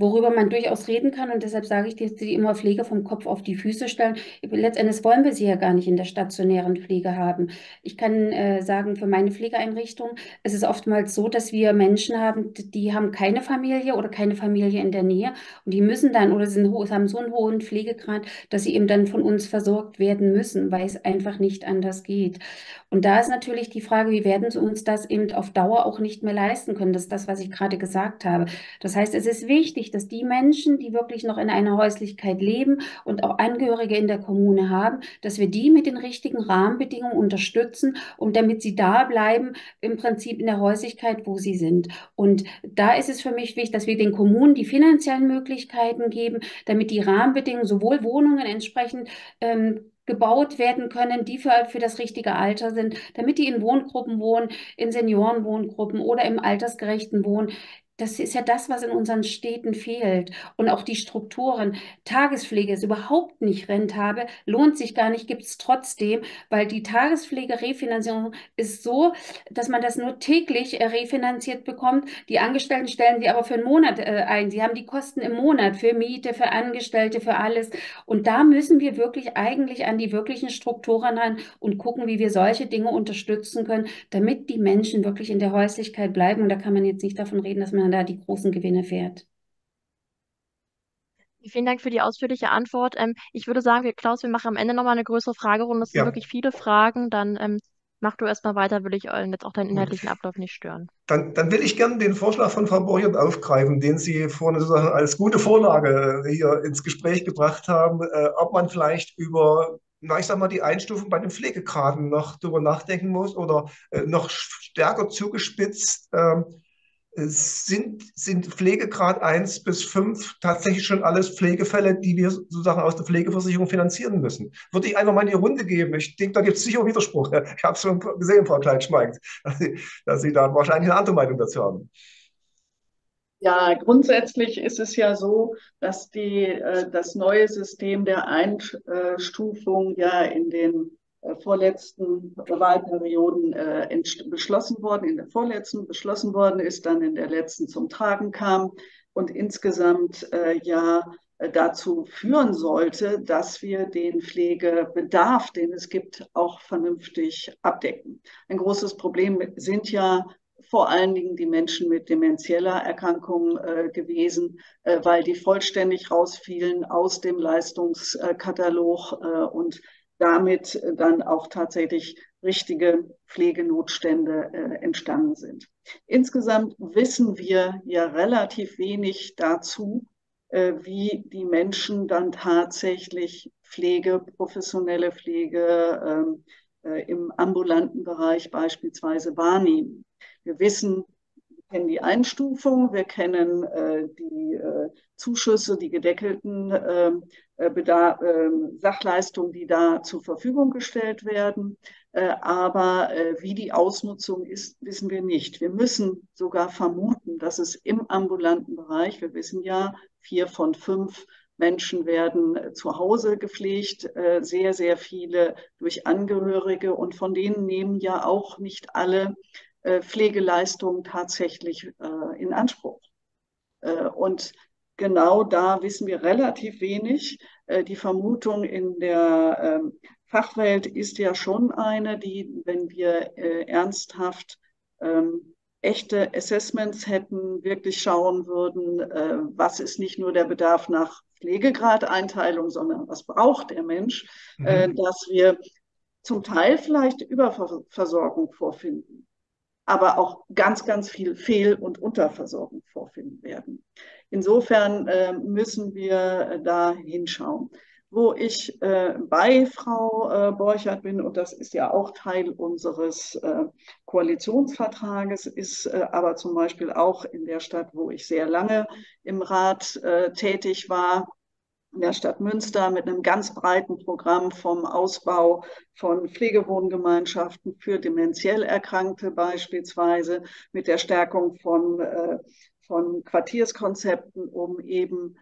Worüber man durchaus reden kann, und deshalb sage ich, dass die immer Pflege vom Kopf auf die Füße stellen. Letztendlich wollen wir sie ja gar nicht in der stationären Pflege haben. Ich kann äh, sagen, für meine Pflegeeinrichtung, es ist oftmals so, dass wir Menschen haben, die haben keine Familie oder keine Familie in der Nähe und die müssen dann oder sind, haben so einen hohen Pflegegrad, dass sie eben dann von uns versorgt werden müssen, weil es einfach nicht anders geht. Und da ist natürlich die Frage, wie werden sie uns das eben auf Dauer auch nicht mehr leisten können. Das ist das, was ich gerade gesagt habe. Das heißt, es ist wichtig, dass die Menschen, die wirklich noch in einer Häuslichkeit leben und auch Angehörige in der Kommune haben, dass wir die mit den richtigen Rahmenbedingungen unterstützen und damit sie da bleiben, im Prinzip in der Häuslichkeit, wo sie sind. Und da ist es für mich wichtig, dass wir den Kommunen die finanziellen Möglichkeiten geben, damit die Rahmenbedingungen, sowohl Wohnungen entsprechend ähm, gebaut werden können, die für, für das richtige Alter sind, damit die in Wohngruppen wohnen, in Seniorenwohngruppen oder im altersgerechten Wohnen. Das ist ja das, was in unseren Städten fehlt. Und auch die Strukturen. Tagespflege ist überhaupt nicht rentabel, lohnt sich gar nicht, gibt es trotzdem, weil die Tagespflege-Refinanzierung ist so, dass man das nur täglich refinanziert bekommt. Die Angestellten stellen sie aber für einen Monat ein. Sie haben die Kosten im Monat für Miete, für Angestellte, für alles. Und da müssen wir wirklich eigentlich an die wirklichen Strukturen ran und gucken, wie wir solche Dinge unterstützen können, damit die Menschen wirklich in der Häuslichkeit bleiben. Und da kann man jetzt nicht davon reden, dass man da die großen Gewinne fährt. Vielen Dank für die ausführliche Antwort. Ähm, ich würde sagen, wir, Klaus, wir machen am Ende nochmal eine größere Fragerunde. Das ja. sind wirklich viele Fragen. Dann ähm, mach du erstmal weiter, will ich jetzt auch deinen inhaltlichen Ablauf nicht stören. Dann, dann will ich gerne den Vorschlag von Frau Borchardt aufgreifen, den Sie vorhin sozusagen als gute Vorlage hier ins Gespräch gebracht haben, äh, ob man vielleicht über... na, ich sag mal, die Einstufung bei den Pflegegraden noch darüber nachdenken muss oder äh, noch stärker zugespitzt, äh, Sind, sind Pflegegrad eins bis fünf tatsächlich schon alles Pflegefälle, die wir sozusagen aus der Pflegeversicherung finanzieren müssen? Würde ich einfach mal in die Runde geben. Ich denke, da gibt es sicher Widerspruch. Ich habe es schon gesehen, Frau Klein-Schmeink, dass Sie, dass Sie da wahrscheinlich eine andere Meinung dazu haben. Ja, grundsätzlich ist es ja so, dass die, das neue System der Einstufung ja in den vorletzten Wahlperioden äh, beschlossen worden, in der vorletzten beschlossen worden ist, dann in der letzten zum Tragen kam und insgesamt äh, ja dazu führen sollte, dass wir den Pflegebedarf, den es gibt, auch vernünftig abdecken. Ein großes Problem sind ja vor allen Dingen die Menschen mit demenzieller Erkrankung äh, gewesen, äh, weil die vollständig rausfielen aus dem Leistungskatalog äh, und damit dann auch tatsächlich richtige Pflegenotstände äh, entstanden sind. Insgesamt wissen wir ja relativ wenig dazu, äh, wie die Menschen dann tatsächlich Pflege, professionelle Pflege äh, äh, im ambulanten Bereich beispielsweise wahrnehmen. Wir wissen, wir kennen die Einstufung, wir kennen äh, die äh, Zuschüsse, die gedeckelten äh, Bedarf, äh, Sachleistungen, die da zur Verfügung gestellt werden. Äh, aber äh, wie die Ausnutzung ist, wissen wir nicht. Wir müssen sogar vermuten, dass es im ambulanten Bereich, wir wissen ja, vier von fünf Menschen werden äh, zu Hause gepflegt, äh, sehr, sehr viele durch Angehörige und von denen nehmen ja auch nicht alle Pflegeleistungen tatsächlich äh, in Anspruch. Äh, und genau da wissen wir relativ wenig. Äh, die Vermutung in der äh, Fachwelt ist ja schon eine, die, wenn wir äh, ernsthaft äh, echte Assessments hätten, wirklich schauen würden, äh, was ist nicht nur der Bedarf nach Pflegegradeinteilung, sondern was braucht der Mensch, mhm. äh, dass wir zum Teil vielleicht Überversorgung vorfinden. aber auch ganz, ganz viel Fehl- und Unterversorgung vorfinden werden. Insofern äh, müssen wir da hinschauen. Wo ich äh, bei Frau äh, Borchardt bin, und das ist ja auch Teil unseres äh, Koalitionsvertrages, ist äh, aber zum Beispiel auch in der Stadt, wo ich sehr lange im Rat äh, tätig war, in der Stadt Münster mit einem ganz breiten Programm vom Ausbau von Pflegewohngemeinschaften für demenziell Erkrankte beispielsweise, mit der Stärkung von, äh, von Quartierskonzepten, um eben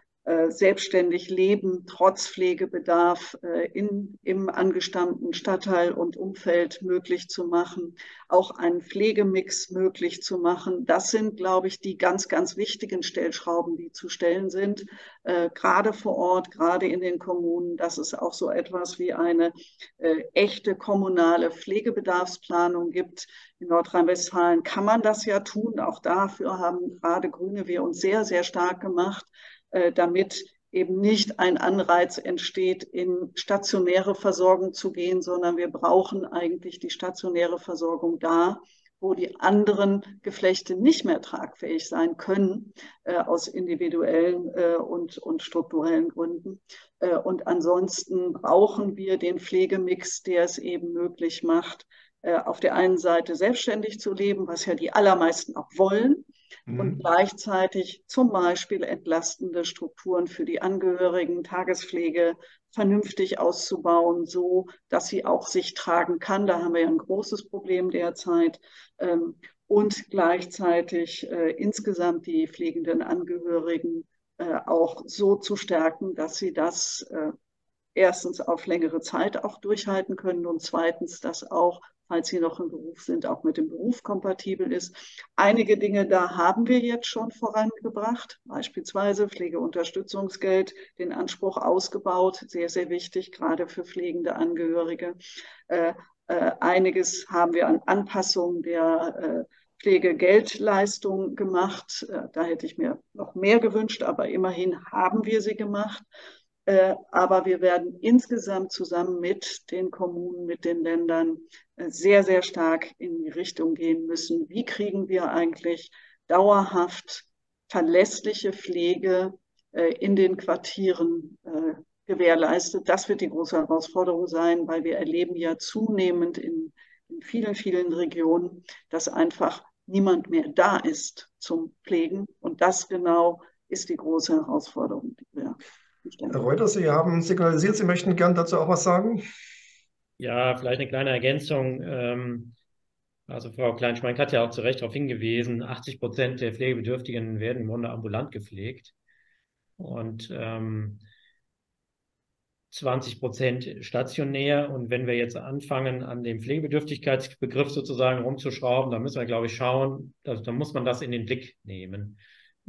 selbstständig leben, trotz Pflegebedarf in, im angestammten Stadtteil und Umfeld möglich zu machen, auch einen Pflegemix möglich zu machen. Das sind, glaube ich, die ganz, ganz wichtigen Stellschrauben, die zu stellen sind, äh, gerade vor Ort, gerade in den Kommunen, dass es auch so etwas wie eine äh, echte kommunale Pflegebedarfsplanung gibt. In Nordrhein-Westfalen kann man das ja tun. Auch dafür haben gerade Grüne wir uns sehr, sehr stark gemacht, damit eben nicht ein Anreiz entsteht, in stationäre Versorgung zu gehen, sondern wir brauchen eigentlich die stationäre Versorgung da, wo die anderen Geflechte nicht mehr tragfähig sein können, äh, aus individuellen äh, und, und strukturellen Gründen. Äh, und ansonsten brauchen wir den Pflegemix, der es eben möglich macht, äh, auf der einen Seite selbstständig zu leben, was ja die allermeisten auch wollen, und gleichzeitig zum Beispiel entlastende Strukturen für die Angehörigen, Tagespflege vernünftig auszubauen, so dass sie auch sich tragen kann. Da haben wir ja ein großes Problem derzeit. Und gleichzeitig insgesamt die pflegenden Angehörigen auch so zu stärken, dass sie das erstens auf längere Zeit auch durchhalten können und zweitens das auch, falls sie noch im Beruf sind, auch mit dem Beruf kompatibel ist. Einige Dinge, da haben wir jetzt schon vorangebracht, beispielsweise Pflegeunterstützungsgeld, den Anspruch ausgebaut, sehr, sehr wichtig, gerade für pflegende Angehörige. Äh, äh, einiges haben wir an Anpassungen der äh, Pflegegeldleistung gemacht. Äh, da hätte ich mir noch mehr gewünscht, aber immerhin haben wir sie gemacht. Aber wir werden insgesamt zusammen mit den Kommunen, mit den Ländern sehr, sehr stark in die Richtung gehen müssen. Wie kriegen wir eigentlich dauerhaft verlässliche Pflege in den Quartieren gewährleistet? Das wird die große Herausforderung sein, weil wir erleben ja zunehmend in, in vielen, vielen Regionen, dass einfach niemand mehr da ist zum Pflegen. Und das genau ist die große Herausforderung, die wir haben. Herr Reuther, Sie haben signalisiert, Sie möchten gern dazu auch was sagen. Ja, vielleicht eine kleine Ergänzung. Also Frau Klein-Schmeink hat ja auch zu Recht darauf hingewiesen, achtzig Prozent der Pflegebedürftigen werden im Grunde ambulant gepflegt und zwanzig Prozent stationär. Und wenn wir jetzt anfangen, an dem Pflegebedürftigkeitsbegriff sozusagen rumzuschrauben, dann müssen wir, glaube ich, schauen, da muss man das in den Blick nehmen.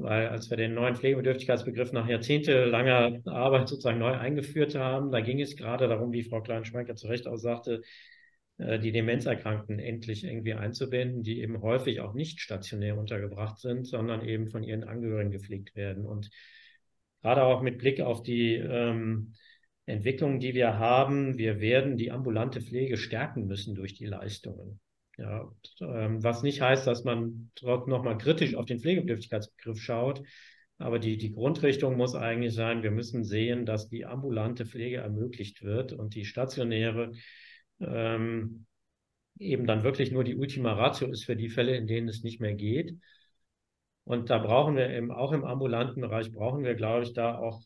Weil als wir den neuen Pflegebedürftigkeitsbegriff nach jahrzehntelanger Arbeit sozusagen neu eingeführt haben, da ging es gerade darum, wie Frau Klein-Schmeink ja zu Recht auch sagte, die Demenzerkrankten endlich irgendwie einzubinden, die eben häufig auch nicht stationär untergebracht sind, sondern eben von ihren Angehörigen gepflegt werden. Und gerade auch mit Blick auf die ähm, Entwicklung, die wir haben, wir werden die ambulante Pflege stärken müssen durch die Leistungen. Ja, was nicht heißt, dass man nochmal kritisch auf den Pflegebedürftigkeitsbegriff schaut, aber die, die Grundrichtung muss eigentlich sein, wir müssen sehen, dass die ambulante Pflege ermöglicht wird und die stationäre ähm, eben dann wirklich nur die Ultima Ratio ist für die Fälle, in denen es nicht mehr geht. Und da brauchen wir eben auch im ambulanten Bereich, brauchen wir, glaube ich, da auch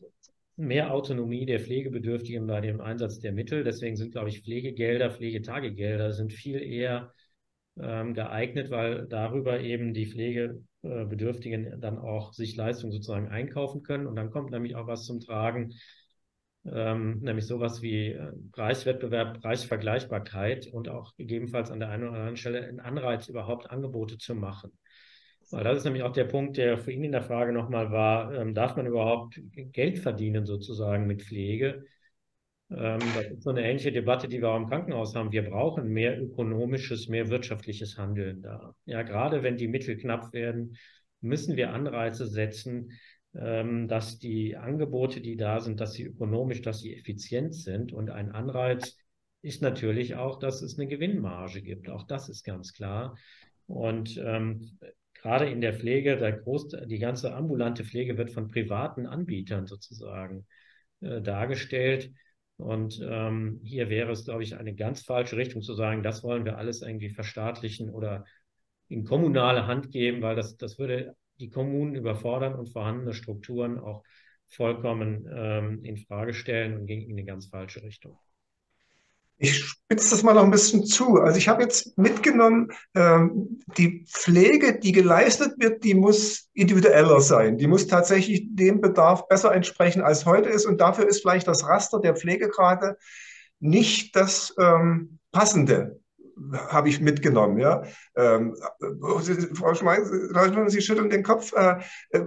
mehr Autonomie der Pflegebedürftigen bei dem Einsatz der Mittel. Deswegen sind, glaube ich, Pflegegelder, Pflegetagegelder sind viel eher geeignet, weil darüber eben die Pflegebedürftigen dann auch sich Leistungen sozusagen einkaufen können. Und dann kommt nämlich auch was zum Tragen, nämlich sowas wie Preiswettbewerb, Preisvergleichbarkeit und auch gegebenenfalls an der einen oder anderen Stelle einen Anreiz, überhaupt Angebote zu machen. Weil das ist nämlich auch der Punkt, der für ihn in der Frage nochmal war, darf man überhaupt Geld verdienen sozusagen mit Pflege? Das ist so eine ähnliche Debatte, die wir auch im Krankenhaus haben. Wir brauchen mehr ökonomisches, mehr wirtschaftliches Handeln da. Ja, gerade wenn die Mittel knapp werden, müssen wir Anreize setzen, dass die Angebote, die da sind, dass sie ökonomisch, dass sie effizient sind. Und ein Anreiz ist natürlich auch, dass es eine Gewinnmarge gibt. Auch das ist ganz klar. Und ähm, gerade in der Pflege, der Großteil, die ganze ambulante Pflege wird von privaten Anbietern sozusagen äh, dargestellt. Und ähm, hier wäre es, glaube ich, eine ganz falsche Richtung zu sagen, das wollen wir alles irgendwie verstaatlichen oder in kommunale Hand geben, weil das, das würde die Kommunen überfordern und vorhandene Strukturen auch vollkommen ähm, in Frage stellen und ging in eine ganz falsche Richtung. Ich spitze das mal noch ein bisschen zu. Also ich habe jetzt mitgenommen, ähm, die Pflege, die geleistet wird, die muss individueller sein. Die muss tatsächlich dem Bedarf besser entsprechen, als heute ist. Und dafür ist vielleicht das Raster der Pflegegrade nicht das ähm, Passende, habe ich mitgenommen. Ja? Ähm, Frau Schmeink, Sie schütteln den Kopf. Äh, äh,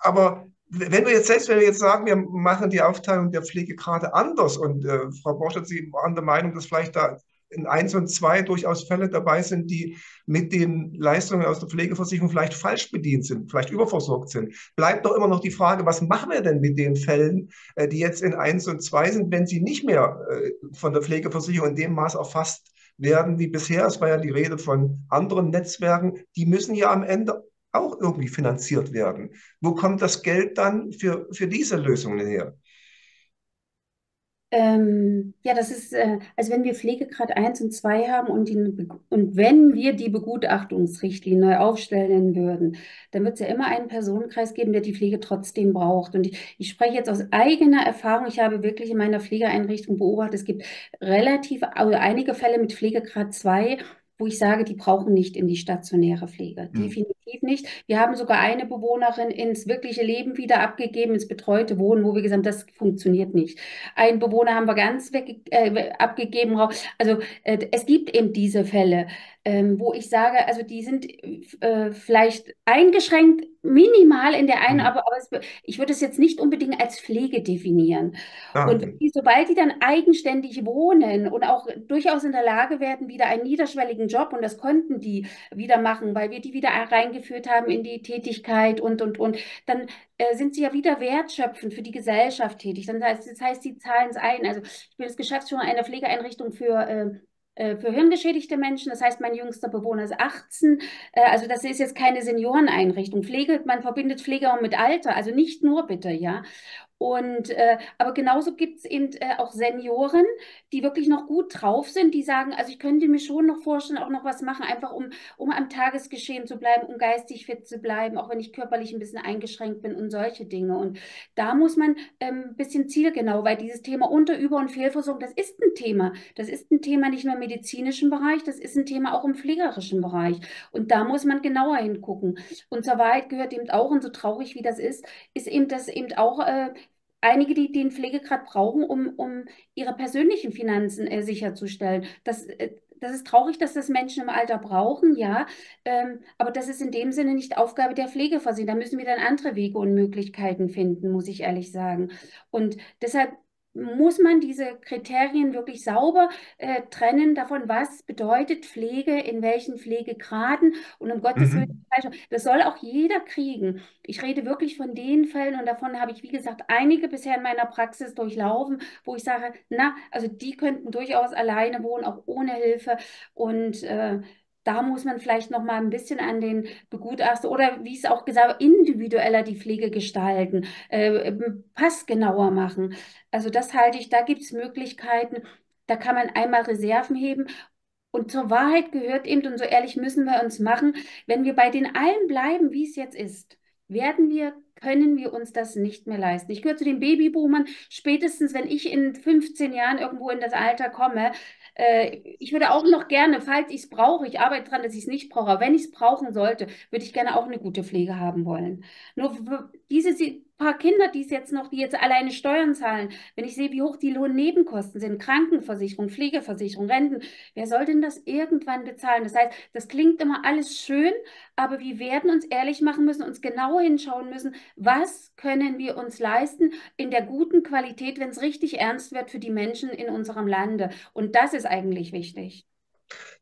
aber... Wenn wir jetzt selbst, wenn wir jetzt sagen, wir machen die Aufteilung der Pflege gerade anders und äh, Frau Borchardt, Sie waren der Meinung, dass vielleicht da in eins und zwei durchaus Fälle dabei sind, die mit den Leistungen aus der Pflegeversicherung vielleicht falsch bedient sind, vielleicht überversorgt sind. Bleibt doch immer noch die Frage, was machen wir denn mit den Fällen, äh, die jetzt in eins und zwei sind, wenn sie nicht mehr äh, von der Pflegeversicherung in dem Maß erfasst werden wie bisher? Es war ja die Rede von anderen Netzwerken, die müssen ja am Ende auch irgendwie finanziert werden. Wo kommt das Geld dann für, für diese Lösungen her? Ähm, ja, das ist, äh, also wenn wir Pflegegrad eins und zwei haben und, die, und wenn wir die Begutachtungsrichtlinie neu aufstellen würden, dann wird es ja immer einen Personenkreis geben, der die Pflege trotzdem braucht. Und ich, ich spreche jetzt aus eigener Erfahrung, ich habe wirklich in meiner Pflegeeinrichtung beobachtet, es gibt relativ, also einige Fälle mit Pflegegrad zwei, wo ich sage, die brauchen nicht in die stationäre Pflege. Mhm. Definitiv nicht. Wir haben sogar eine Bewohnerin ins wirkliche Leben wieder abgegeben, ins betreute Wohnen, wo wir gesagt haben, das funktioniert nicht. Einen Bewohner haben wir ganz weg, äh, abgegeben. Also äh, es gibt eben diese Fälle, ähm, wo ich sage, also die sind äh, vielleicht eingeschränkt, minimal in der einen, aber, aber es, ich würde es jetzt nicht unbedingt als Pflege definieren. Ah, okay. Und die, sobald die dann eigenständig wohnen und auch durchaus in der Lage werden, wieder einen niederschwelligen Job, und das konnten die wieder machen, weil wir die wieder reingeführt haben in die Tätigkeit und, und, und, dann äh, sind sie ja wieder wertschöpfend für die Gesellschaft tätig. Dann heißt, das heißt, sie zahlen es ein. Also ich bin jetzt Geschäftsführer einer Pflegeeinrichtung für äh, für hirngeschädigte Menschen, das heißt, mein jüngster Bewohner ist achtzehn, also das ist jetzt keine Senioreneinrichtung. Pflege, man verbindet Pflege auch mit Alter, also nicht nur bitte, ja. Und, äh, aber genauso gibt es eben äh, auch Senioren, die wirklich noch gut drauf sind, die sagen, also ich könnte mir schon noch vorstellen, auch noch was machen, einfach um, um am Tagesgeschehen zu bleiben, um geistig fit zu bleiben, auch wenn ich körperlich ein bisschen eingeschränkt bin und solche Dinge. Und da muss man ähm, ein bisschen zielgenau, weil dieses Thema Unter-, Über- und Fehlversorgung, das ist ein Thema. Das ist ein Thema nicht nur im medizinischen Bereich, das ist ein Thema auch im pflegerischen Bereich. Und da muss man genauer hingucken. Und zur Wahrheit gehört eben auch, und so traurig wie das ist, ist eben das eben auch... Äh, Einige, die den Pflegegrad brauchen, um, um ihre persönlichen Finanzen äh, sicherzustellen. Das, äh, das ist traurig, dass das Menschen im Alter brauchen, ja. Ähm, aber das ist in dem Sinne nicht Aufgabe der Pflegeversicherung. Da müssen wir dann andere Wege und Möglichkeiten finden, muss ich ehrlich sagen. Und deshalb muss man diese Kriterien wirklich sauber äh, trennen davon, was bedeutet Pflege, in welchen Pflegegraden, und um Gottes Willen, mhm. das soll auch jeder kriegen. Ich rede wirklich von den Fällen, und davon habe ich, wie gesagt, einige bisher in meiner Praxis durchlaufen, wo ich sage, na, also die könnten durchaus alleine wohnen, auch ohne Hilfe, und äh, da muss man vielleicht noch mal ein bisschen an den Begutachter oder, wie ich es auch gesagt habe, individueller die Pflege gestalten, äh, passgenauer machen. Also das halte ich, da gibt es Möglichkeiten, da kann man einmal Reserven heben. Und zur Wahrheit gehört eben, und so ehrlich müssen wir uns machen, wenn wir bei den allen bleiben, wie es jetzt ist, werden wir, können wir uns das nicht mehr leisten. Ich gehöre zu den Babyboomern, spätestens wenn ich in fünfzehn Jahren irgendwo in das Alter komme, ich würde auch noch gerne, falls ich es brauche, ich arbeite daran, dass ich es nicht brauche, aber wenn ich es brauchen sollte, würde ich gerne auch eine gute Pflege haben wollen. Nur für diese paar Kinder, die es jetzt noch, die jetzt alleine Steuern zahlen, wenn ich sehe, wie hoch die Lohnnebenkosten sind, Krankenversicherung, Pflegeversicherung, Renten, wer soll denn das irgendwann bezahlen? Das heißt, das klingt immer alles schön, aber wir werden uns ehrlich machen müssen, uns genau hinschauen müssen, was können wir uns leisten in der guten Qualität, wenn es richtig ernst wird für die Menschen in unserem Lande. Und das ist eigentlich wichtig.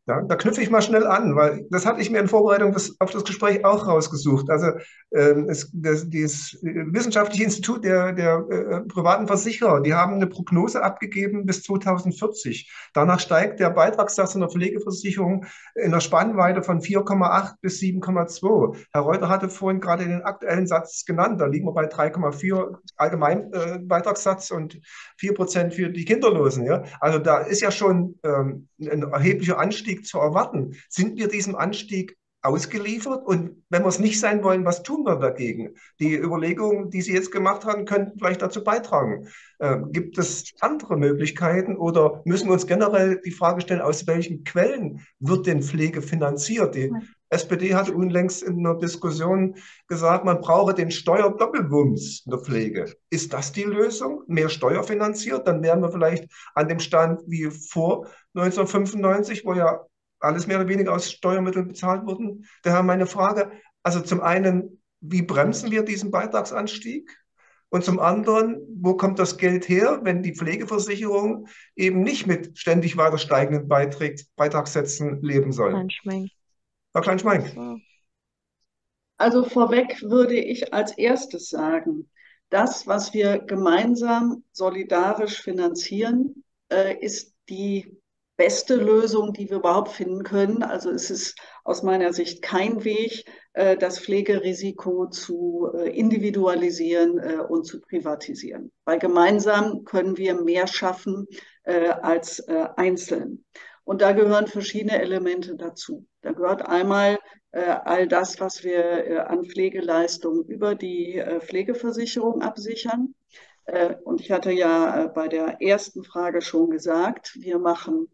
Ja, da knüpfe ich mal schnell an, weil das hatte ich mir in Vorbereitung des, auf das Gespräch auch rausgesucht. Also ähm, es, das, das Wissenschaftliche Institut der, der äh, privaten Versicherer, die haben eine Prognose abgegeben bis zweitausendvierzig. Danach steigt der Beitragssatz in der Pflegeversicherung in der Spannweite von vier Komma acht bis sieben Komma zwei. Herr Reuther hatte vorhin gerade den aktuellen Satz genannt. Da liegen wir bei drei Komma vier allgemein äh, Beitragssatz und vier Prozent für die Kinderlosen. Ja? Also da ist ja schon ähm, ein erheblicher Anstieg zu erwarten. Sind wir diesem Anstieg ausgeliefert? Und wenn wir es nicht sein wollen, was tun wir dagegen? Die Überlegungen, die Sie jetzt gemacht haben, könnten vielleicht dazu beitragen. Ähm, gibt es andere Möglichkeiten oder müssen wir uns generell die Frage stellen, aus welchen Quellen wird denn Pflege finanziert? Die S P D hatte unlängst in einer Diskussion gesagt, man brauche den Steuerdoppelwumms in der Pflege. Ist das die Lösung? Mehr steuerfinanziert? Dann wären wir vielleicht an dem Stand wie vor neunzehnhundertfünfundneunzig, wo ja alles mehr oder weniger aus Steuermitteln bezahlt wurden. Daher meine Frage, also zum einen, wie bremsen wir diesen Beitragsanstieg? Und zum anderen, wo kommt das Geld her, wenn die Pflegeversicherung eben nicht mit ständig weiter steigenden Beitrag, Beitragssätzen leben soll? Klein-Schmeink. Frau Klein-Schmeink. Also vorweg würde ich als erstes sagen, das, was wir gemeinsam solidarisch finanzieren, ist die beste Lösung, die wir überhaupt finden können. Also es ist aus meiner Sicht kein Weg, das Pflegerisiko zu individualisieren und zu privatisieren. Weil gemeinsam können wir mehr schaffen als einzeln. Und da gehören verschiedene Elemente dazu. Da gehört einmal all das, was wir an Pflegeleistungen über die Pflegeversicherung absichern. Und ich hatte ja bei der ersten Frage schon gesagt, wir machen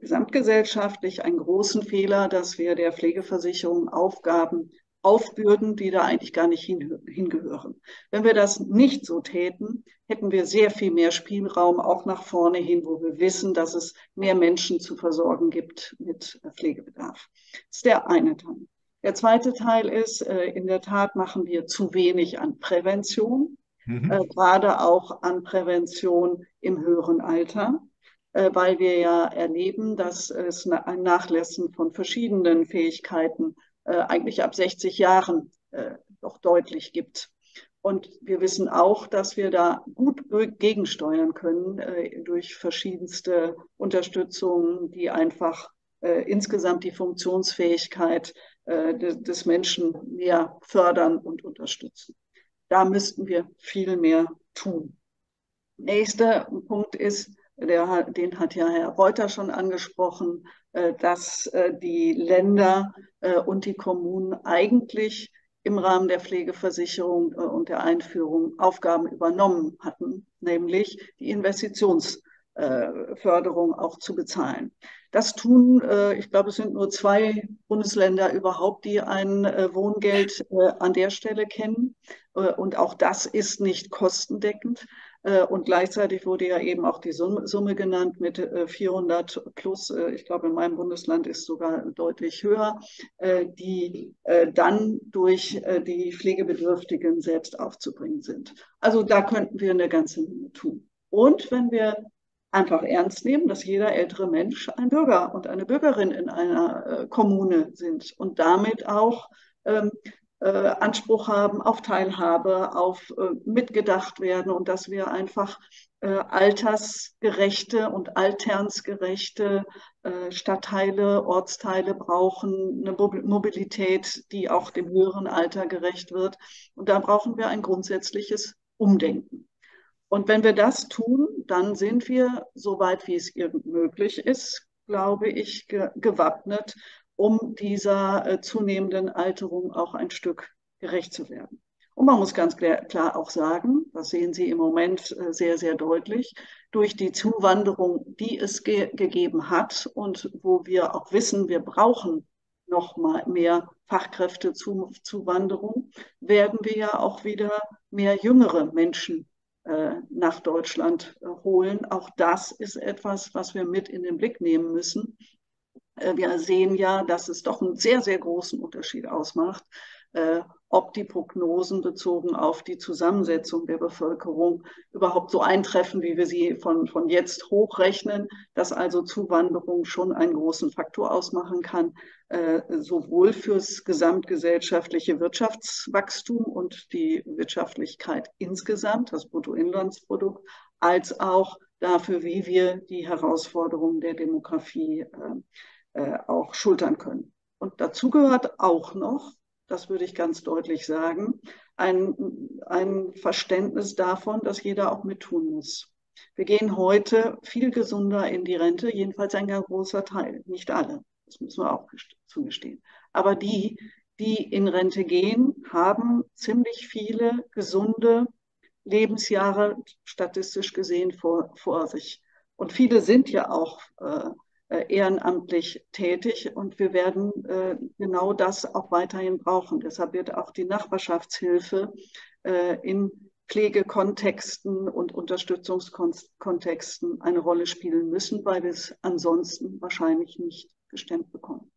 gesamtgesellschaftlich einen großen Fehler, dass wir der Pflegeversicherung Aufgaben aufbürden, die da eigentlich gar nicht hingehören. Wenn wir das nicht so täten, hätten wir sehr viel mehr Spielraum auch nach vorne hin, wo wir wissen, dass es mehr Menschen zu versorgen gibt mit Pflegebedarf. Das ist der eine Teil. Der zweite Teil ist, in der Tat machen wir zu wenig an Prävention, mhm. gerade auch an Prävention im höheren Alter, weil wir ja erleben, dass es ein Nachlassen von verschiedenen Fähigkeiten eigentlich ab sechzig Jahren doch deutlich gibt. Und wir wissen auch, dass wir da gut gegensteuern können durch verschiedenste Unterstützungen, die einfach insgesamt die Funktionsfähigkeit des Menschen mehr fördern und unterstützen. Da müssten wir viel mehr tun. Nächster Punkt ist, Der, den hat ja Herr Reuther schon angesprochen, dass die Länder und die Kommunen eigentlich im Rahmen der Pflegeversicherung und der Einführung Aufgaben übernommen hatten, nämlich die Investitionsförderung auch zu bezahlen. Das tun, ich glaube, es sind nur zwei Bundesländer überhaupt, die ein Wohngeld an der Stelle kennen. Und auch das ist nicht kostendeckend. Und gleichzeitig wurde ja eben auch die Summe genannt mit vierhundert plus, ich glaube in meinem Bundesland ist sogar deutlich höher, die dann durch die Pflegebedürftigen selbst aufzubringen sind. Also da könnten wir eine ganze Menge tun. Und wenn wir einfach ernst nehmen, dass jeder ältere Mensch ein Bürger und eine Bürgerin in einer Kommune sind und damit auch ähm, Äh, Anspruch haben auf Teilhabe, auf äh, mitgedacht werden und dass wir einfach äh, altersgerechte und alternsgerechte äh, Stadtteile, Ortsteile brauchen, eine Mo Mobilität, die auch dem höheren Alter gerecht wird. Und da brauchen wir ein grundsätzliches Umdenken. Und wenn wir das tun, dann sind wir, soweit wie es irgend möglich ist, glaube ich, ge gewappnet, um dieser äh, zunehmenden Alterung auch ein Stück gerecht zu werden. Und man muss ganz klar, klar auch sagen, das sehen Sie im Moment äh, sehr, sehr deutlich, durch die Zuwanderung, die es ge gegeben hat und wo wir auch wissen, wir brauchen noch mal mehr Fachkräftezuwanderung, werden wir ja auch wieder mehr jüngere Menschen äh, nach Deutschland äh, holen. Auch das ist etwas, was wir mit in den Blick nehmen müssen. Wir sehen ja, dass es doch einen sehr, sehr großen Unterschied ausmacht, äh, ob die Prognosen bezogen auf die Zusammensetzung der Bevölkerung überhaupt so eintreffen, wie wir sie von, von jetzt hochrechnen, dass also Zuwanderung schon einen großen Faktor ausmachen kann, äh, sowohl fürs gesamtgesellschaftliche Wirtschaftswachstum und die Wirtschaftlichkeit insgesamt, das Bruttoinlandsprodukt, als auch dafür, wie wir die Herausforderungen der Demografie äh, äh, auch schultern können. Und dazu gehört auch noch, das würde ich ganz deutlich sagen, ein, ein Verständnis davon, dass jeder auch mittun muss. Wir gehen heute viel gesünder in die Rente, jedenfalls ein ganz großer Teil, nicht alle, das müssen wir auch zugestehen. Aber die, die in Rente gehen, haben ziemlich viele gesunde Lebensjahre statistisch gesehen vor, vor sich. Und viele sind ja auch äh, ehrenamtlich tätig und wir werden äh, genau das auch weiterhin brauchen. Deshalb wird auch die Nachbarschaftshilfe äh, in Pflegekontexten und Unterstützungskontexten eine Rolle spielen müssen, weil wir es ansonsten wahrscheinlich nicht gestemmt bekommen.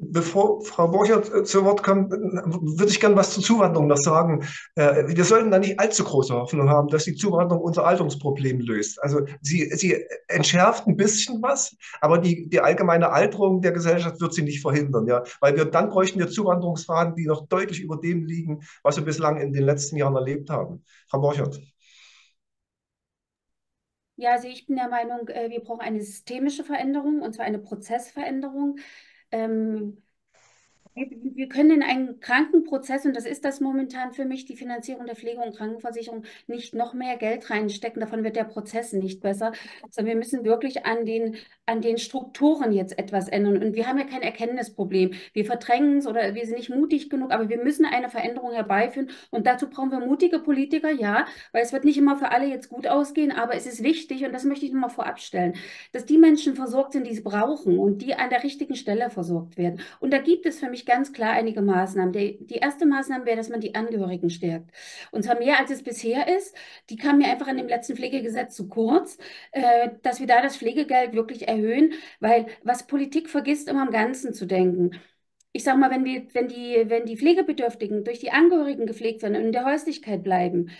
Bevor Frau Borchardt zu Wort kommt, würde ich gerne was zur Zuwanderung noch sagen. Wir sollten da nicht allzu große Hoffnung haben, dass die Zuwanderung unser Alterungsproblem löst. Also sie, sie entschärft ein bisschen was, aber die, die allgemeine Alterung der Gesellschaft wird sie nicht verhindern. Ja? Weil wir dann bräuchten wir Zuwanderungsraten, die noch deutlich über dem liegen, was wir bislang in den letzten Jahren erlebt haben. Frau Borchardt. Ja, also ich bin der Meinung, wir brauchen eine systemische Veränderung, und zwar eine Prozessveränderung. Ähm, wir können in einen Krankenprozess, und das ist das momentan für mich, die Finanzierung der Pflege- und Krankenversicherung, nicht noch mehr Geld reinstecken. Davon wird der Prozess nicht besser. Sondern wir müssen wirklich an den, an den Strukturen jetzt etwas ändern. Und wir haben ja kein Erkenntnisproblem. Wir verdrängen es oder wir sind nicht mutig genug, aber wir müssen eine Veränderung herbeiführen. Und dazu brauchen wir mutige Politiker, ja, weil es wird nicht immer für alle jetzt gut ausgehen, aber es ist wichtig, und das möchte ich nochmal vorab stellen, dass die Menschen versorgt sind, die es brauchen und die an der richtigen Stelle versorgt werden. Und da gibt es für mich ganz klar einige Maßnahmen. Die, die erste Maßnahme wäre, dass man die Angehörigen stärkt. Und zwar mehr, als es bisher ist. Die kam mir einfach in dem letzten Pflegegesetz zu kurz, äh, dass wir da das Pflegegeld wirklich erhöhen, weil was Politik vergisst, immer am Ganzen zu denken. Ich sage mal, wenn, wir, wenn, die, wenn die Pflegebedürftigen durch die Angehörigen gepflegt werden und in der Häuslichkeit bleiben,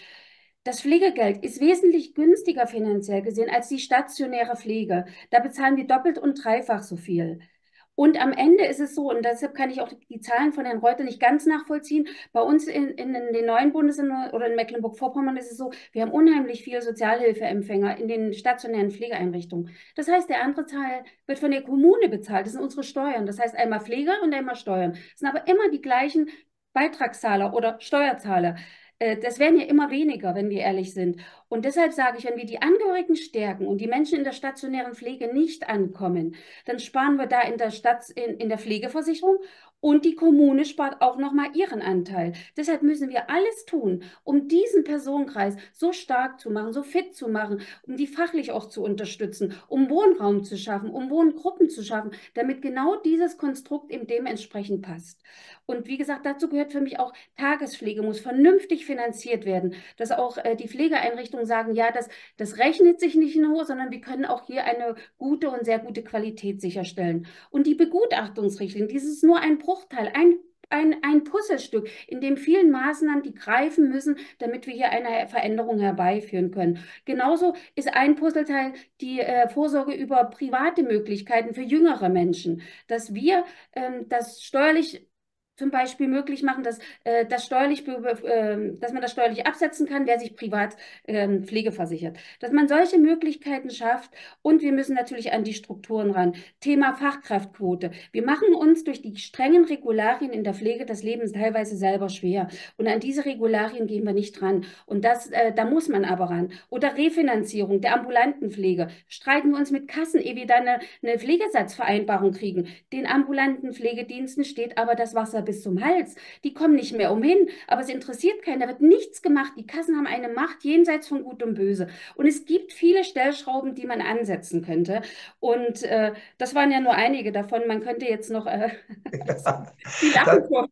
das Pflegegeld ist wesentlich günstiger finanziell gesehen als die stationäre Pflege. Da bezahlen wir doppelt und dreifach so viel. Und am Ende ist es so, und deshalb kann ich auch die Zahlen von Herrn Reuther nicht ganz nachvollziehen, bei uns in, in, in den neuen Bundesländern oder in Mecklenburg-Vorpommern ist es so, wir haben unheimlich viele Sozialhilfeempfänger in den stationären Pflegeeinrichtungen. Das heißt, der andere Teil wird von der Kommune bezahlt, das sind unsere Steuern. Das heißt, einmal Pflege und einmal Steuern. Das sind aber immer die gleichen Beitragszahler oder Steuerzahler. Das werden ja immer weniger, wenn wir ehrlich sind. Und deshalb sage ich, wenn wir die Angehörigen stärken und die Menschen in der stationären Pflege nicht ankommen, dann sparen wir da in der, Stadt, in, in der Pflegeversicherung, und die Kommune spart auch nochmal ihren Anteil. Deshalb müssen wir alles tun, um diesen Personenkreis so stark zu machen, so fit zu machen, um die fachlich auch zu unterstützen, um Wohnraum zu schaffen, um Wohngruppen zu schaffen, damit genau dieses Konstrukt eben dementsprechend passt. Und wie gesagt, dazu gehört für mich auch, Tagespflege muss vernünftig finanziert werden, dass auch äh, die Pflegeeinrichtungen sagen, ja, das, das rechnet sich nicht nur, sondern wir können auch hier eine gute und sehr gute Qualität sicherstellen. Und die Begutachtungsrichtlinie, dies ist nur ein Bruchteil, ein, ein, ein Puzzlestück, in dem vielen Maßnahmen, die greifen müssen, damit wir hier eine Veränderung herbeiführen können. Genauso ist ein Puzzleteil die äh, Vorsorge über private Möglichkeiten für jüngere Menschen, dass wir äh, das steuerlich zum Beispiel möglich machen, dass, äh, das steuerlich, äh, dass man das steuerlich absetzen kann, wer sich privat äh, Pflege versichert. Dass man solche Möglichkeiten schafft, und wir müssen natürlich an die Strukturen ran. Thema Fachkraftquote. Wir machen uns durch die strengen Regularien in der Pflege das Leben teilweise selber schwer. Und an diese Regularien gehen wir nicht ran. Und das, äh, da muss man aber ran. Oder Refinanzierung der ambulanten Pflege. Streiten wir uns mit Kassen, ehe wir dann eine, eine Pflegesatzvereinbarung kriegen. Den ambulanten Pflegediensten steht aber das Wasser bis zum Hals. Die kommen nicht mehr umhin, aber es interessiert keinen, da wird nichts gemacht. Die Kassen haben eine Macht jenseits von Gut und Böse. Und es gibt viele Stellschrauben, die man ansetzen könnte. Und äh, das waren ja nur einige davon. Man könnte jetzt noch äh, ja, die Lachen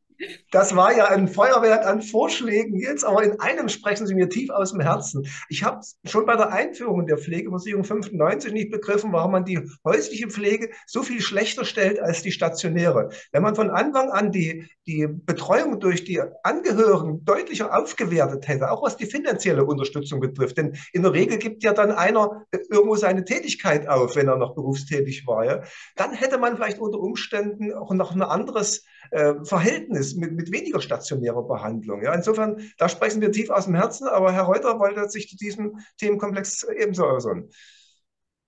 Das war ja ein Feuerwerk an Vorschlägen jetzt, aber in einem sprechen Sie mir tief aus dem Herzen. Ich habe schon bei der Einführung der Pflegeversicherung fünfundneunzig nicht begriffen, warum man die häusliche Pflege so viel schlechter stellt als die stationäre. Wenn man von Anfang an die, die Betreuung durch die Angehörigen deutlicher aufgewertet hätte, auch was die finanzielle Unterstützung betrifft, denn in der Regel gibt ja dann einer irgendwo seine Tätigkeit auf, wenn er noch berufstätig war, ja? Dann hätte man vielleicht unter Umständen auch noch ein anderes äh, Verhältnis Mit, mit weniger stationärer Behandlung. Ja, insofern, da sprechen wir tief aus dem Herzen, aber Herr Reuther wollte sich zu diesem Themenkomplex ebenso äußern.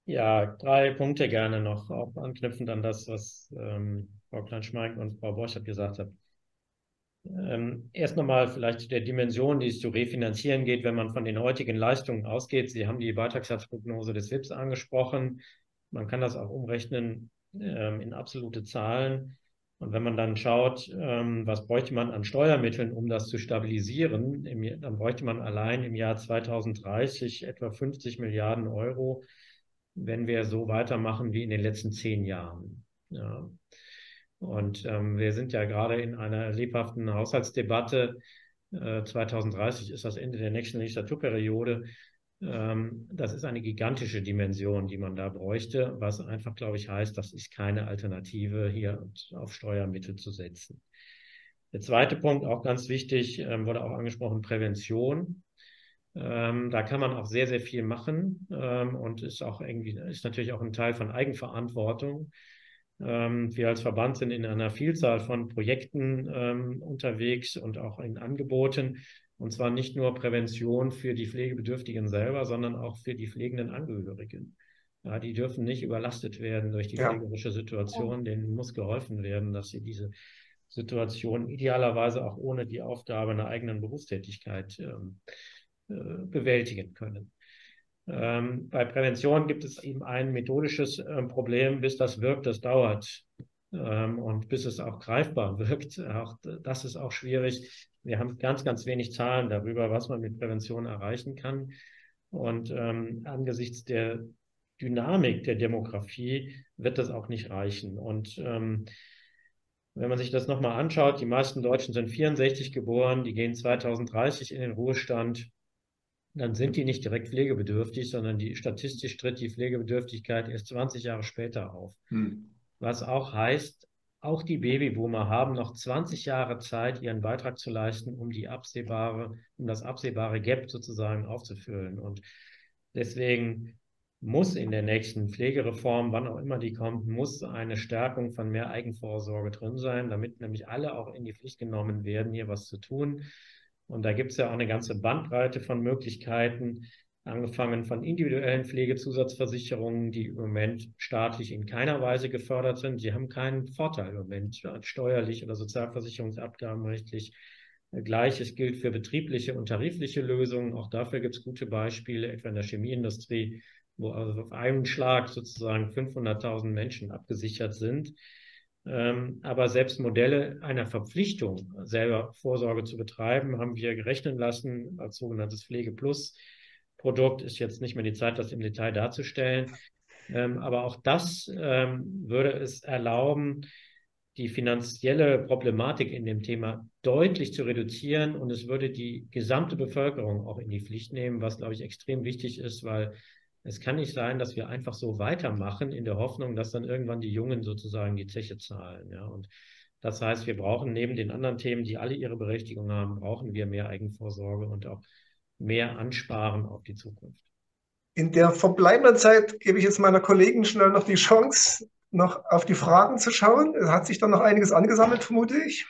Ja, drei Punkte gerne noch, auch anknüpfend an das, was ähm, Frau Klein-Schmeink und Frau Borchardt gesagt haben. Ähm, erst nochmal vielleicht zu der Dimension, die es zu refinanzieren geht, wenn man von den heutigen Leistungen ausgeht. Sie haben die Beitragssatzprognose des W I P S angesprochen. Man kann das auch umrechnen ähm, in absolute Zahlen. Und wenn man dann schaut, was bräuchte man an Steuermitteln, um das zu stabilisieren, dann bräuchte man allein im Jahr zweitausenddreißig etwa fünfzig Milliarden Euro, wenn wir so weitermachen wie in den letzten zehn Jahren. Ja. Und ähm, wir sind ja gerade in einer lebhaften Haushaltsdebatte. Äh, zweitausenddreißig ist das Ende der nächsten Legislaturperiode. Ähm, das ist eine gigantische Dimension, die man da bräuchte, was einfach, glaube ich, heißt, das ist keine Alternative, hier auf Steuermittel zu setzen. Der zweite Punkt, auch ganz wichtig, ähm, wurde auch angesprochen, Prävention. Ähm, da kann man auch sehr, sehr viel machen ähm, und ist auch irgendwie, ist natürlich auch ein Teil von Eigenverantwortung. Ähm, wir als Verband sind in einer Vielzahl von Projekten ähm, unterwegs und auch in Angeboten. Und zwar nicht nur Prävention für die Pflegebedürftigen selber, sondern auch für die pflegenden Angehörigen. Ja, die dürfen nicht überlastet werden durch die ja. pflegerische Situation. Denen muss geholfen werden, dass sie diese Situation idealerweise auch ohne die Aufgabe einer eigenen Berufstätigkeit ähm, äh, bewältigen können. Ähm, bei Prävention gibt es eben ein methodisches äh, Problem. Bis das wirkt, das dauert. Ähm, und bis es auch greifbar wirkt, auch, das ist auch schwierig. Wir haben ganz, ganz wenig Zahlen darüber, was man mit Prävention erreichen kann. Und ähm, angesichts der Dynamik der Demografie wird das auch nicht reichen. Und ähm, wenn man sich das nochmal anschaut, die meisten Deutschen sind vierundsechzig geboren, die gehen zweitausenddreißig in den Ruhestand. Dann sind die nicht direkt pflegebedürftig, sondern die, statistisch tritt die Pflegebedürftigkeit erst zwanzig Jahre später auf. Hm. Was auch heißt, auch die Babyboomer haben noch zwanzig Jahre Zeit, ihren Beitrag zu leisten, um die absehbare, um das absehbare Gap sozusagen aufzufüllen. Und deswegen muss in der nächsten Pflegereform, wann auch immer die kommt, muss eine Stärkung von mehr Eigenvorsorge drin sein, damit nämlich alle auch in die Pflicht genommen werden, hier was zu tun. Und da gibt es ja auch eine ganze Bandbreite von Möglichkeiten, angefangen von individuellen Pflegezusatzversicherungen, die im Moment staatlich in keiner Weise gefördert sind. Sie haben keinen Vorteil im Moment, steuerlich oder sozialversicherungsabgabenrechtlich. Gleiches gilt für betriebliche und tarifliche Lösungen. Auch dafür gibt es gute Beispiele, etwa in der Chemieindustrie, wo also auf einen Schlag sozusagen fünfhunderttausend Menschen abgesichert sind. Aber selbst Modelle einer Verpflichtung, selber Vorsorge zu betreiben, haben wir gerechnen lassen als sogenanntes Pflegeplus. Produkt ist jetzt nicht mehr die Zeit, das im Detail darzustellen. Ähm, aber auch das ähm, würde es erlauben, die finanzielle Problematik in dem Thema deutlich zu reduzieren. Und es würde die gesamte Bevölkerung auch in die Pflicht nehmen, was, glaube ich, extrem wichtig ist, weil es kann nicht sein, dass wir einfach so weitermachen in der Hoffnung, dass dann irgendwann die Jungen sozusagen die Zeche zahlen. Ja? Und das heißt, wir brauchen neben den anderen Themen, die alle ihre Berechtigung haben, brauchen wir mehr Eigenvorsorge und auch mehr ansparen auf die Zukunft. In der verbleibenden Zeit gebe ich jetzt meiner Kollegin schnell noch die Chance, noch auf die Fragen zu schauen. Hat sich dann noch einiges angesammelt, vermute ich?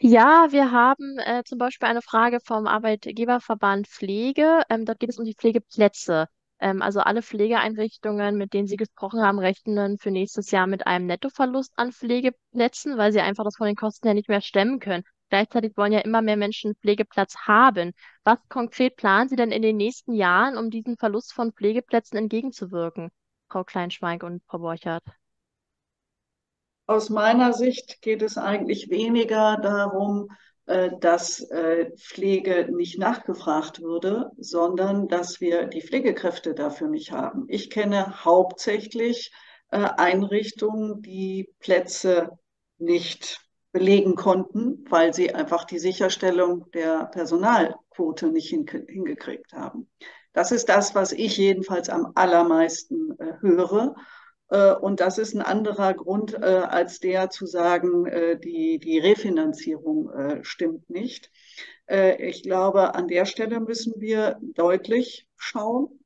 Ja, wir haben äh, zum Beispiel eine Frage vom Arbeitgeberverband Pflege. Ähm, dort geht es um die Pflegeplätze. Ähm, also alle Pflegeeinrichtungen, mit denen Sie gesprochen haben, rechnen für nächstes Jahr mit einem Nettoverlust an Pflegeplätzen, weil sie einfach das von den Kosten her nicht mehr stemmen können. Gleichzeitig wollen ja immer mehr Menschen Pflegeplatz haben. Was konkret planen Sie denn in den nächsten Jahren, um diesem Verlust von Pflegeplätzen entgegenzuwirken, Frau Klein-Schmeink und Frau Borchardt? Aus meiner Sicht geht es eigentlich weniger darum, dass Pflege nicht nachgefragt würde, sondern dass wir die Pflegekräfte dafür nicht haben. Ich kenne hauptsächlich Einrichtungen, die Plätze nicht belegen konnten, weil sie einfach die Sicherstellung der Personalquote nicht hingekriegt haben. Das ist das, was ich jedenfalls am allermeisten äh, höre. Äh, und das ist ein anderer Grund, äh, als der zu sagen, äh, die, die Refinanzierung äh, stimmt nicht. Äh, ich glaube, an der Stelle müssen wir deutlich schauen.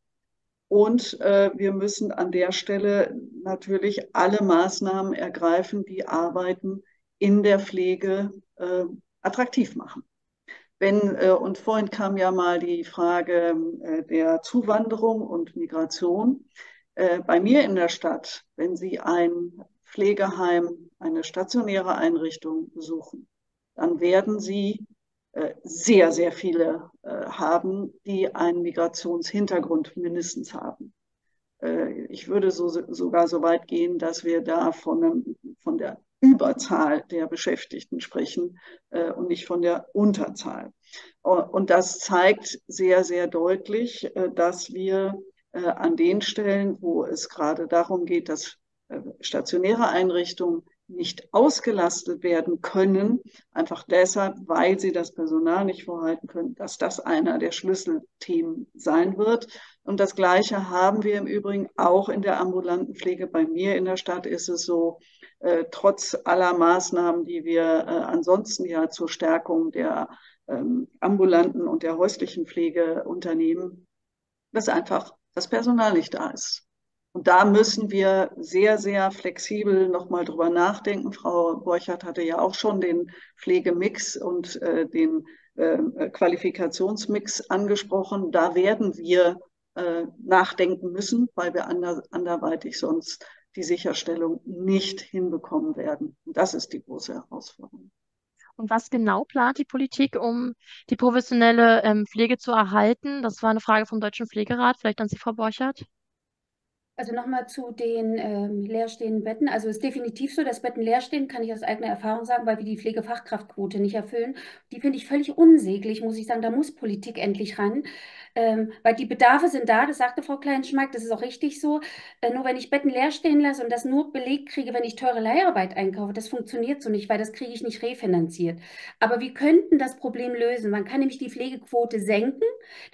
Und äh, wir müssen an der Stelle natürlich alle Maßnahmen ergreifen, die Arbeiten in der Pflege äh, attraktiv machen. Wenn, äh, und vorhin kam ja mal die Frage äh, der Zuwanderung und Migration. Äh, bei mir in der Stadt, wenn Sie ein Pflegeheim, eine stationäre Einrichtung suchen, dann werden Sie äh, sehr, sehr viele äh, haben, die einen Migrationshintergrund mindestens haben. Äh, ich würde so, sogar so weit gehen, dass wir da von, einem, von der Überzahl der Beschäftigten sprechen äh, und nicht von der Unterzahl. Und das zeigt sehr, sehr deutlich, äh, dass wir äh, an den Stellen, wo es gerade darum geht, dass äh, stationäre Einrichtungen nicht ausgelastet werden können, einfach deshalb, weil sie das Personal nicht vorhalten können, dass das einer der Schlüsselthemen sein wird. Und das Gleiche haben wir im Übrigen auch in der ambulanten Pflege. Bei mir in der Stadt ist es so, äh, trotz aller Maßnahmen, die wir äh, ansonsten ja zur Stärkung der ähm, ambulanten und der häuslichen Pflege unternehmen, dass einfach das Personal nicht da ist. Und da müssen wir sehr, sehr flexibel nochmal drüber nachdenken. Frau Borchardt hatte ja auch schon den Pflegemix und äh, den äh, Qualifikationsmix angesprochen. Da werden wir äh, nachdenken müssen, weil wir ander, anderweitig sonst die Sicherstellung nicht hinbekommen werden. Und das ist die große Herausforderung. Und was genau plant die Politik, um die professionelle ähm, Pflege zu erhalten? Das war eine Frage vom Deutschen Pflegerat. Vielleicht an Sie, Frau Borchardt. Also nochmal zu den ähm, leerstehenden Betten. Also es ist definitiv so, dass Betten leer stehen, kann ich aus eigener Erfahrung sagen, weil wir die Pflegefachkraftquote nicht erfüllen. Die finde ich völlig unsäglich, muss ich sagen. Da muss Politik endlich ran, ähm, weil die Bedarfe sind da. Das sagte Frau Klein-Schmeink, das ist auch richtig so. Äh, nur wenn ich Betten leer stehen lasse und das nur belegt kriege, wenn ich teure Leiharbeit einkaufe, das funktioniert so nicht, weil das kriege ich nicht refinanziert. Aber wir könnten das Problem lösen. Man kann nämlich die Pflegequote senken.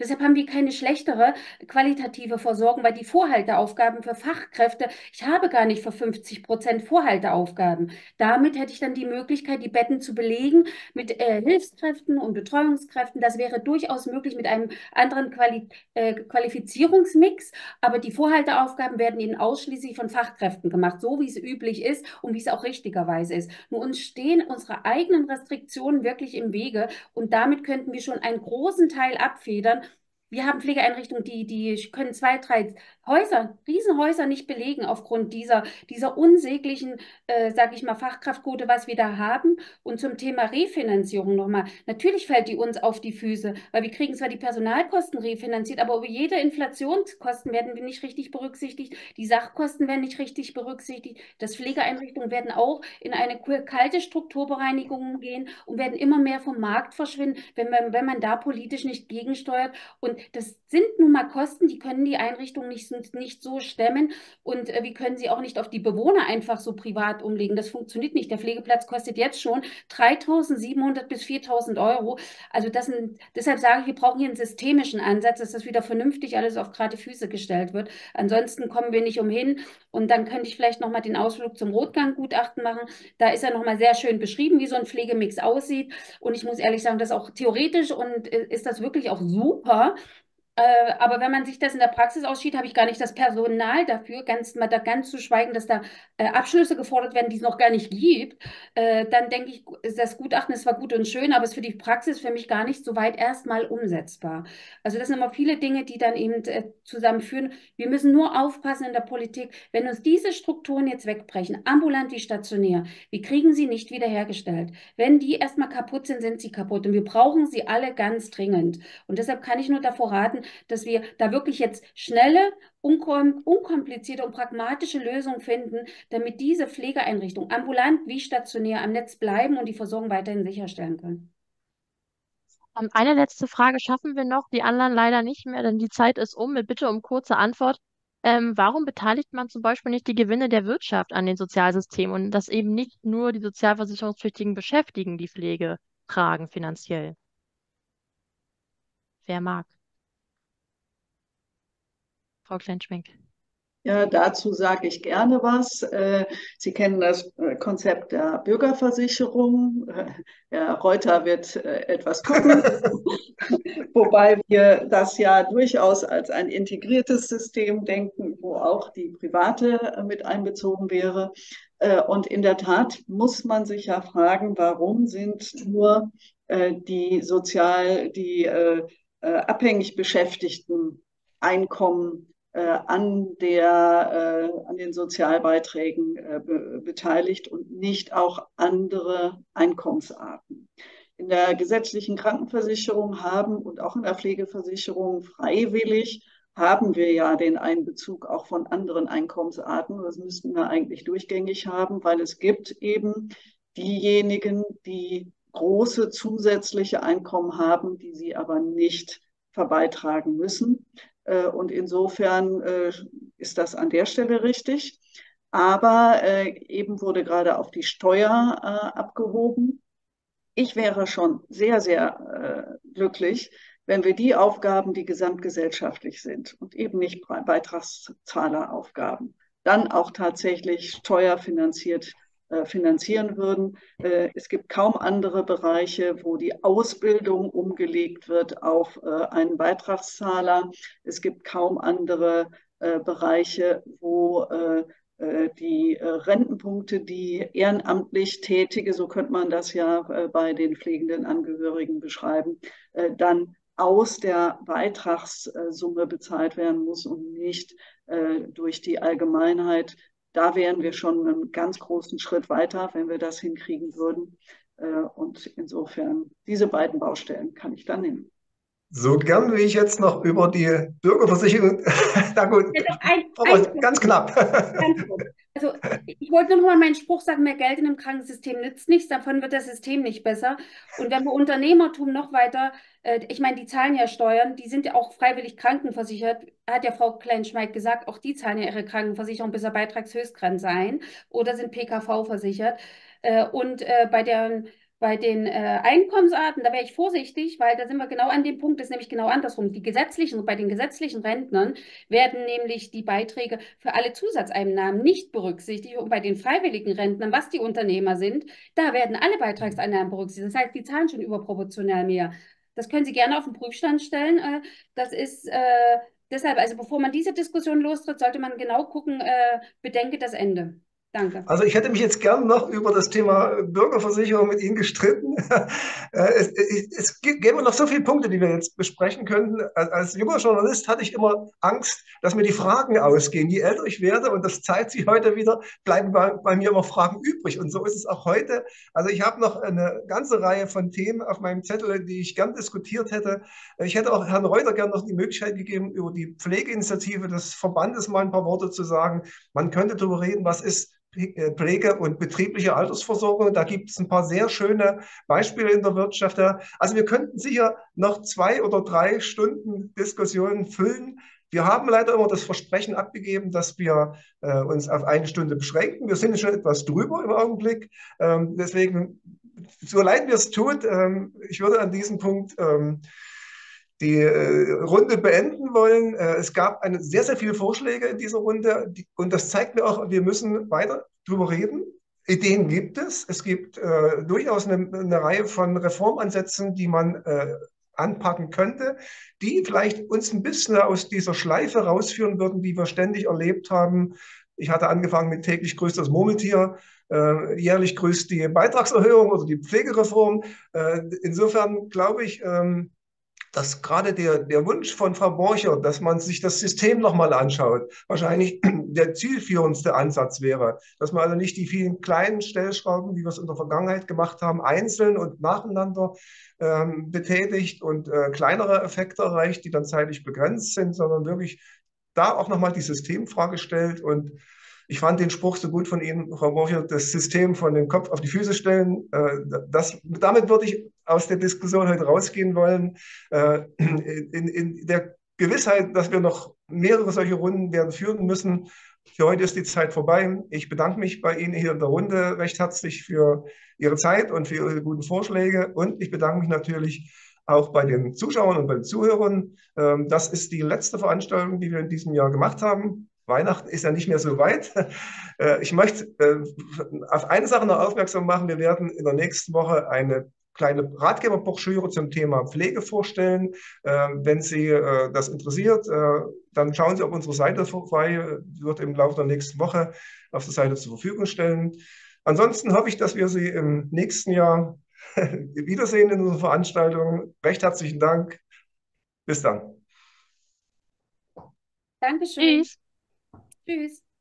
Deshalb haben wir keine schlechtere qualitative Versorgung, weil die Vorhalteaufgabe für Fachkräfte, ich habe gar nicht für fünfzig Prozent Vorhalteaufgaben. Damit hätte ich dann die Möglichkeit, die Betten zu belegen mit äh, Hilfskräften und Betreuungskräften. Das wäre durchaus möglich mit einem anderen Quali äh, Qualifizierungsmix, aber die Vorhalteaufgaben werden ihnen ausschließlich von Fachkräften gemacht, so wie es üblich ist und wie es auch richtigerweise ist. Nur uns stehen unsere eigenen Restriktionen wirklich im Wege und damit könnten wir schon einen großen Teil abfedern. Wir haben Pflegeeinrichtungen, die, die können zwei, drei Häuser, Riesenhäuser nicht belegen aufgrund dieser, dieser unsäglichen, äh, sage ich mal, Fachkraftquote, was wir da haben. Und zum Thema Refinanzierung nochmal. Natürlich fällt die uns auf die Füße, weil wir kriegen zwar die Personalkosten refinanziert, aber über jede Inflationskosten werden wir nicht richtig berücksichtigt, die Sachkosten werden nicht richtig berücksichtigt, dass Pflegeeinrichtungen werden auch in eine kalte Strukturbereinigung gehen und werden immer mehr vom Markt verschwinden, wenn man, wenn man da politisch nicht gegensteuert. Und das sind nun mal Kosten, die können die Einrichtungen nicht, nicht so stemmen und äh, wir können sie auch nicht auf die Bewohner einfach so privat umlegen. Das funktioniert nicht. Der Pflegeplatz kostet jetzt schon dreitausendsiebenhundert bis viertausend Euro. Also das sind, deshalb sage ich, wir brauchen hier einen systemischen Ansatz, dass das wieder vernünftig alles auf gerade Füße gestellt wird. Ansonsten kommen wir nicht umhin. Und dann könnte ich vielleicht nochmal den Ausflug zum Rotgang-Gutachten machen. Da ist ja nochmal sehr schön beschrieben, wie so ein Pflegemix aussieht. Und ich muss ehrlich sagen, das ist auch theoretisch und äh, ist das wirklich auch super. Äh, aber wenn man sich das in der Praxis aussieht, habe ich gar nicht das Personal dafür, ganz, mal da ganz zu schweigen, dass da äh, Abschlüsse gefordert werden, die es noch gar nicht gibt. Äh, dann denke ich, das Gutachten ist zwar gut und schön, aber es ist für die Praxis für mich gar nicht so weit erstmal umsetzbar. Also das sind immer viele Dinge, die dann eben äh, zusammenführen. Wir müssen nur aufpassen in der Politik, wenn uns diese Strukturen jetzt wegbrechen, ambulant wie stationär, wir kriegen sie nicht wiederhergestellt. Wenn die erstmal kaputt sind, sind sie kaputt und wir brauchen sie alle ganz dringend. Und deshalb kann ich nur davor raten, dass wir da wirklich jetzt schnelle, unkom unkomplizierte und pragmatische Lösungen finden, damit diese Pflegeeinrichtungen ambulant wie stationär am Netz bleiben und die Versorgung weiterhin sicherstellen können. Eine letzte Frage schaffen wir noch, die anderen leider nicht mehr, denn die Zeit ist um. Mit Bitte um kurze Antwort. Ähm, warum beteiligt man zum Beispiel nicht die Gewinne der Wirtschaft an den Sozialsystemen und dass eben nicht nur die sozialversicherungspflichtigen Beschäftigten die Pflege tragen finanziell? Wer mag? Frau Klein-Schmeink. Ja, dazu sage ich gerne was. Sie kennen das Konzept der Bürgerversicherung. Herr Reuther wird etwas gucken, wobei wir das ja durchaus als ein integriertes System denken, wo auch die private mit einbezogen wäre. Und in der Tat muss man sich ja fragen, warum sind nur die sozial, die abhängig Beschäftigten Einkommen an der, äh, an den Sozialbeiträgen äh, be beteiligt und nicht auch andere Einkommensarten. In der gesetzlichen Krankenversicherung haben und auch in der Pflegeversicherung freiwillig haben wir ja den Einbezug auch von anderen Einkommensarten. Das müssten wir eigentlich durchgängig haben, weil es gibt eben diejenigen, die große zusätzliche Einkommen haben, die sie aber nicht verbeitragen müssen. Und insofern ist das an der Stelle richtig. Aber eben wurde gerade auf die Steuer abgehoben. Ich wäre schon sehr, sehr glücklich, wenn wir die Aufgaben, die gesamtgesellschaftlich sind und eben nicht Beitragszahleraufgaben, dann auch tatsächlich steuerfinanziert finanzieren würden. Es gibt kaum andere Bereiche, wo die Ausbildung umgelegt wird auf einen Beitragszahler. Es gibt kaum andere Bereiche, wo die Rentenpunkte, die ehrenamtlich Tätige, so könnte man das ja bei den pflegenden Angehörigen beschreiben, dann aus der Beitragssumme bezahlt werden muss und nicht durch die Allgemeinheit. Da wären wir schon einen ganz großen Schritt weiter, wenn wir das hinkriegen würden. Und insofern diese beiden Baustellen kann ich dann nehmen. So gern wie ich jetzt noch über die Bürgerversicherung. Na gut, ein, ein, ganz knapp. Ganz gut. Also ich wollte nur mal meinen Spruch sagen, mehr Geld in dem Krankensystem nützt nichts, davon wird das System nicht besser. Und wenn wir Unternehmertum noch weiter, äh, ich meine, die zahlen ja Steuern, die sind ja auch freiwillig krankenversichert, hat ja Frau Klein-Schmeink gesagt, auch die zahlen ja ihre Krankenversicherung bis zur Beitragshöchstgrenze ein oder sind P K V versichert. Äh, und äh, bei der Bei den äh, Einkommensarten, da wäre ich vorsichtig, weil da sind wir genau an dem Punkt, das ist nämlich genau andersrum. Die gesetzlichen, bei den gesetzlichen Rentnern werden nämlich die Beiträge für alle Zusatzeinnahmen nicht berücksichtigt. Und bei den freiwilligen Rentnern, was die Unternehmer sind, da werden alle Beitragseinnahmen berücksichtigt. Das heißt, die zahlen schon überproportional mehr. Das können Sie gerne auf den Prüfstand stellen. Äh, das ist äh, deshalb, also bevor man diese Diskussion lostritt, sollte man genau gucken, äh, bedenke das Ende. Danke. Also ich hätte mich jetzt gern noch über das Thema Bürgerversicherung mit Ihnen gestritten. Es, es, es gäbe noch so viele Punkte, die wir jetzt besprechen könnten. Als, als junger Journalist hatte ich immer Angst, dass mir die Fragen ausgehen. Je älter ich werde, und das zeigt sich heute wieder, bleiben bei, bei mir immer Fragen übrig. Und so ist es auch heute. Also ich habe noch eine ganze Reihe von Themen auf meinem Zettel, die ich gern diskutiert hätte. Ich hätte auch Herrn Reuther gern noch die Möglichkeit gegeben, über die Pflegeinitiative des Verbandes mal ein paar Worte zu sagen. Man könnte darüber reden, was ist Pflege und betriebliche Altersvorsorge. Da gibt es ein paar sehr schöne Beispiele in der Wirtschaft. Also wir könnten sicher noch zwei oder drei Stunden Diskussionen füllen. Wir haben leider immer das Versprechen abgegeben, dass wir äh, uns auf eine Stunde beschränken. Wir sind schon etwas drüber im Augenblick. Ähm, deswegen, so leid mir es tut, ähm, ich würde an diesem Punkt ähm, die Runde beenden wollen. Es gab eine, sehr, sehr viele Vorschläge in dieser Runde, die, und das zeigt mir auch, wir müssen weiter drüber reden. Ideen gibt es. Es gibt äh, durchaus eine, eine Reihe von Reformansätzen, die man äh, anpacken könnte, die vielleicht uns ein bisschen aus dieser Schleife rausführen würden, die wir ständig erlebt haben. Ich hatte angefangen mit täglich grüßt das Murmeltier, äh, jährlich grüßt die Beitragserhöhung oder die Pflegereform. Äh, insofern glaube ich, ähm, dass gerade der, der Wunsch von Frau Borchardt, dass man sich das System nochmal anschaut, wahrscheinlich der zielführendste Ansatz wäre. Dass man also nicht die vielen kleinen Stellschrauben, wie wir es in der Vergangenheit gemacht haben, einzeln und nacheinander ähm, betätigt und äh, kleinere Effekte erreicht, die dann zeitlich begrenzt sind, sondern wirklich da auch nochmal die Systemfrage stellt. Und ich fand den Spruch so gut von Ihnen, Frau Borchardt, das System von dem Kopf auf die Füße stellen. Äh, das, damit würde ich aus der Diskussion heute rausgehen wollen, äh, in, in der Gewissheit, dass wir noch mehrere solche Runden werden führen müssen. Für heute ist die Zeit vorbei. Ich bedanke mich bei Ihnen hier in der Runde recht herzlich für Ihre Zeit und für Ihre guten Vorschläge. Und ich bedanke mich natürlich auch bei den Zuschauern und bei den Zuhörern. Das ist die letzte Veranstaltung, die wir in diesem Jahr gemacht haben. Weihnachten ist ja nicht mehr so weit. Ich möchte auf eine Sache noch aufmerksam machen. Wir werden in der nächsten Woche eine kleine Ratgeberbroschüre zum Thema Pflege vorstellen. Wenn Sie das interessiert, dann schauen Sie auf unsere Seite vorbei. Die wird im Laufe der nächsten Woche auf der Seite zur Verfügung stellen. Ansonsten hoffe ich, dass wir Sie im nächsten Jahr wiedersehen in unserer Veranstaltung. Recht herzlichen Dank. Bis dann. Dankeschön. Tschüss. Tschüss.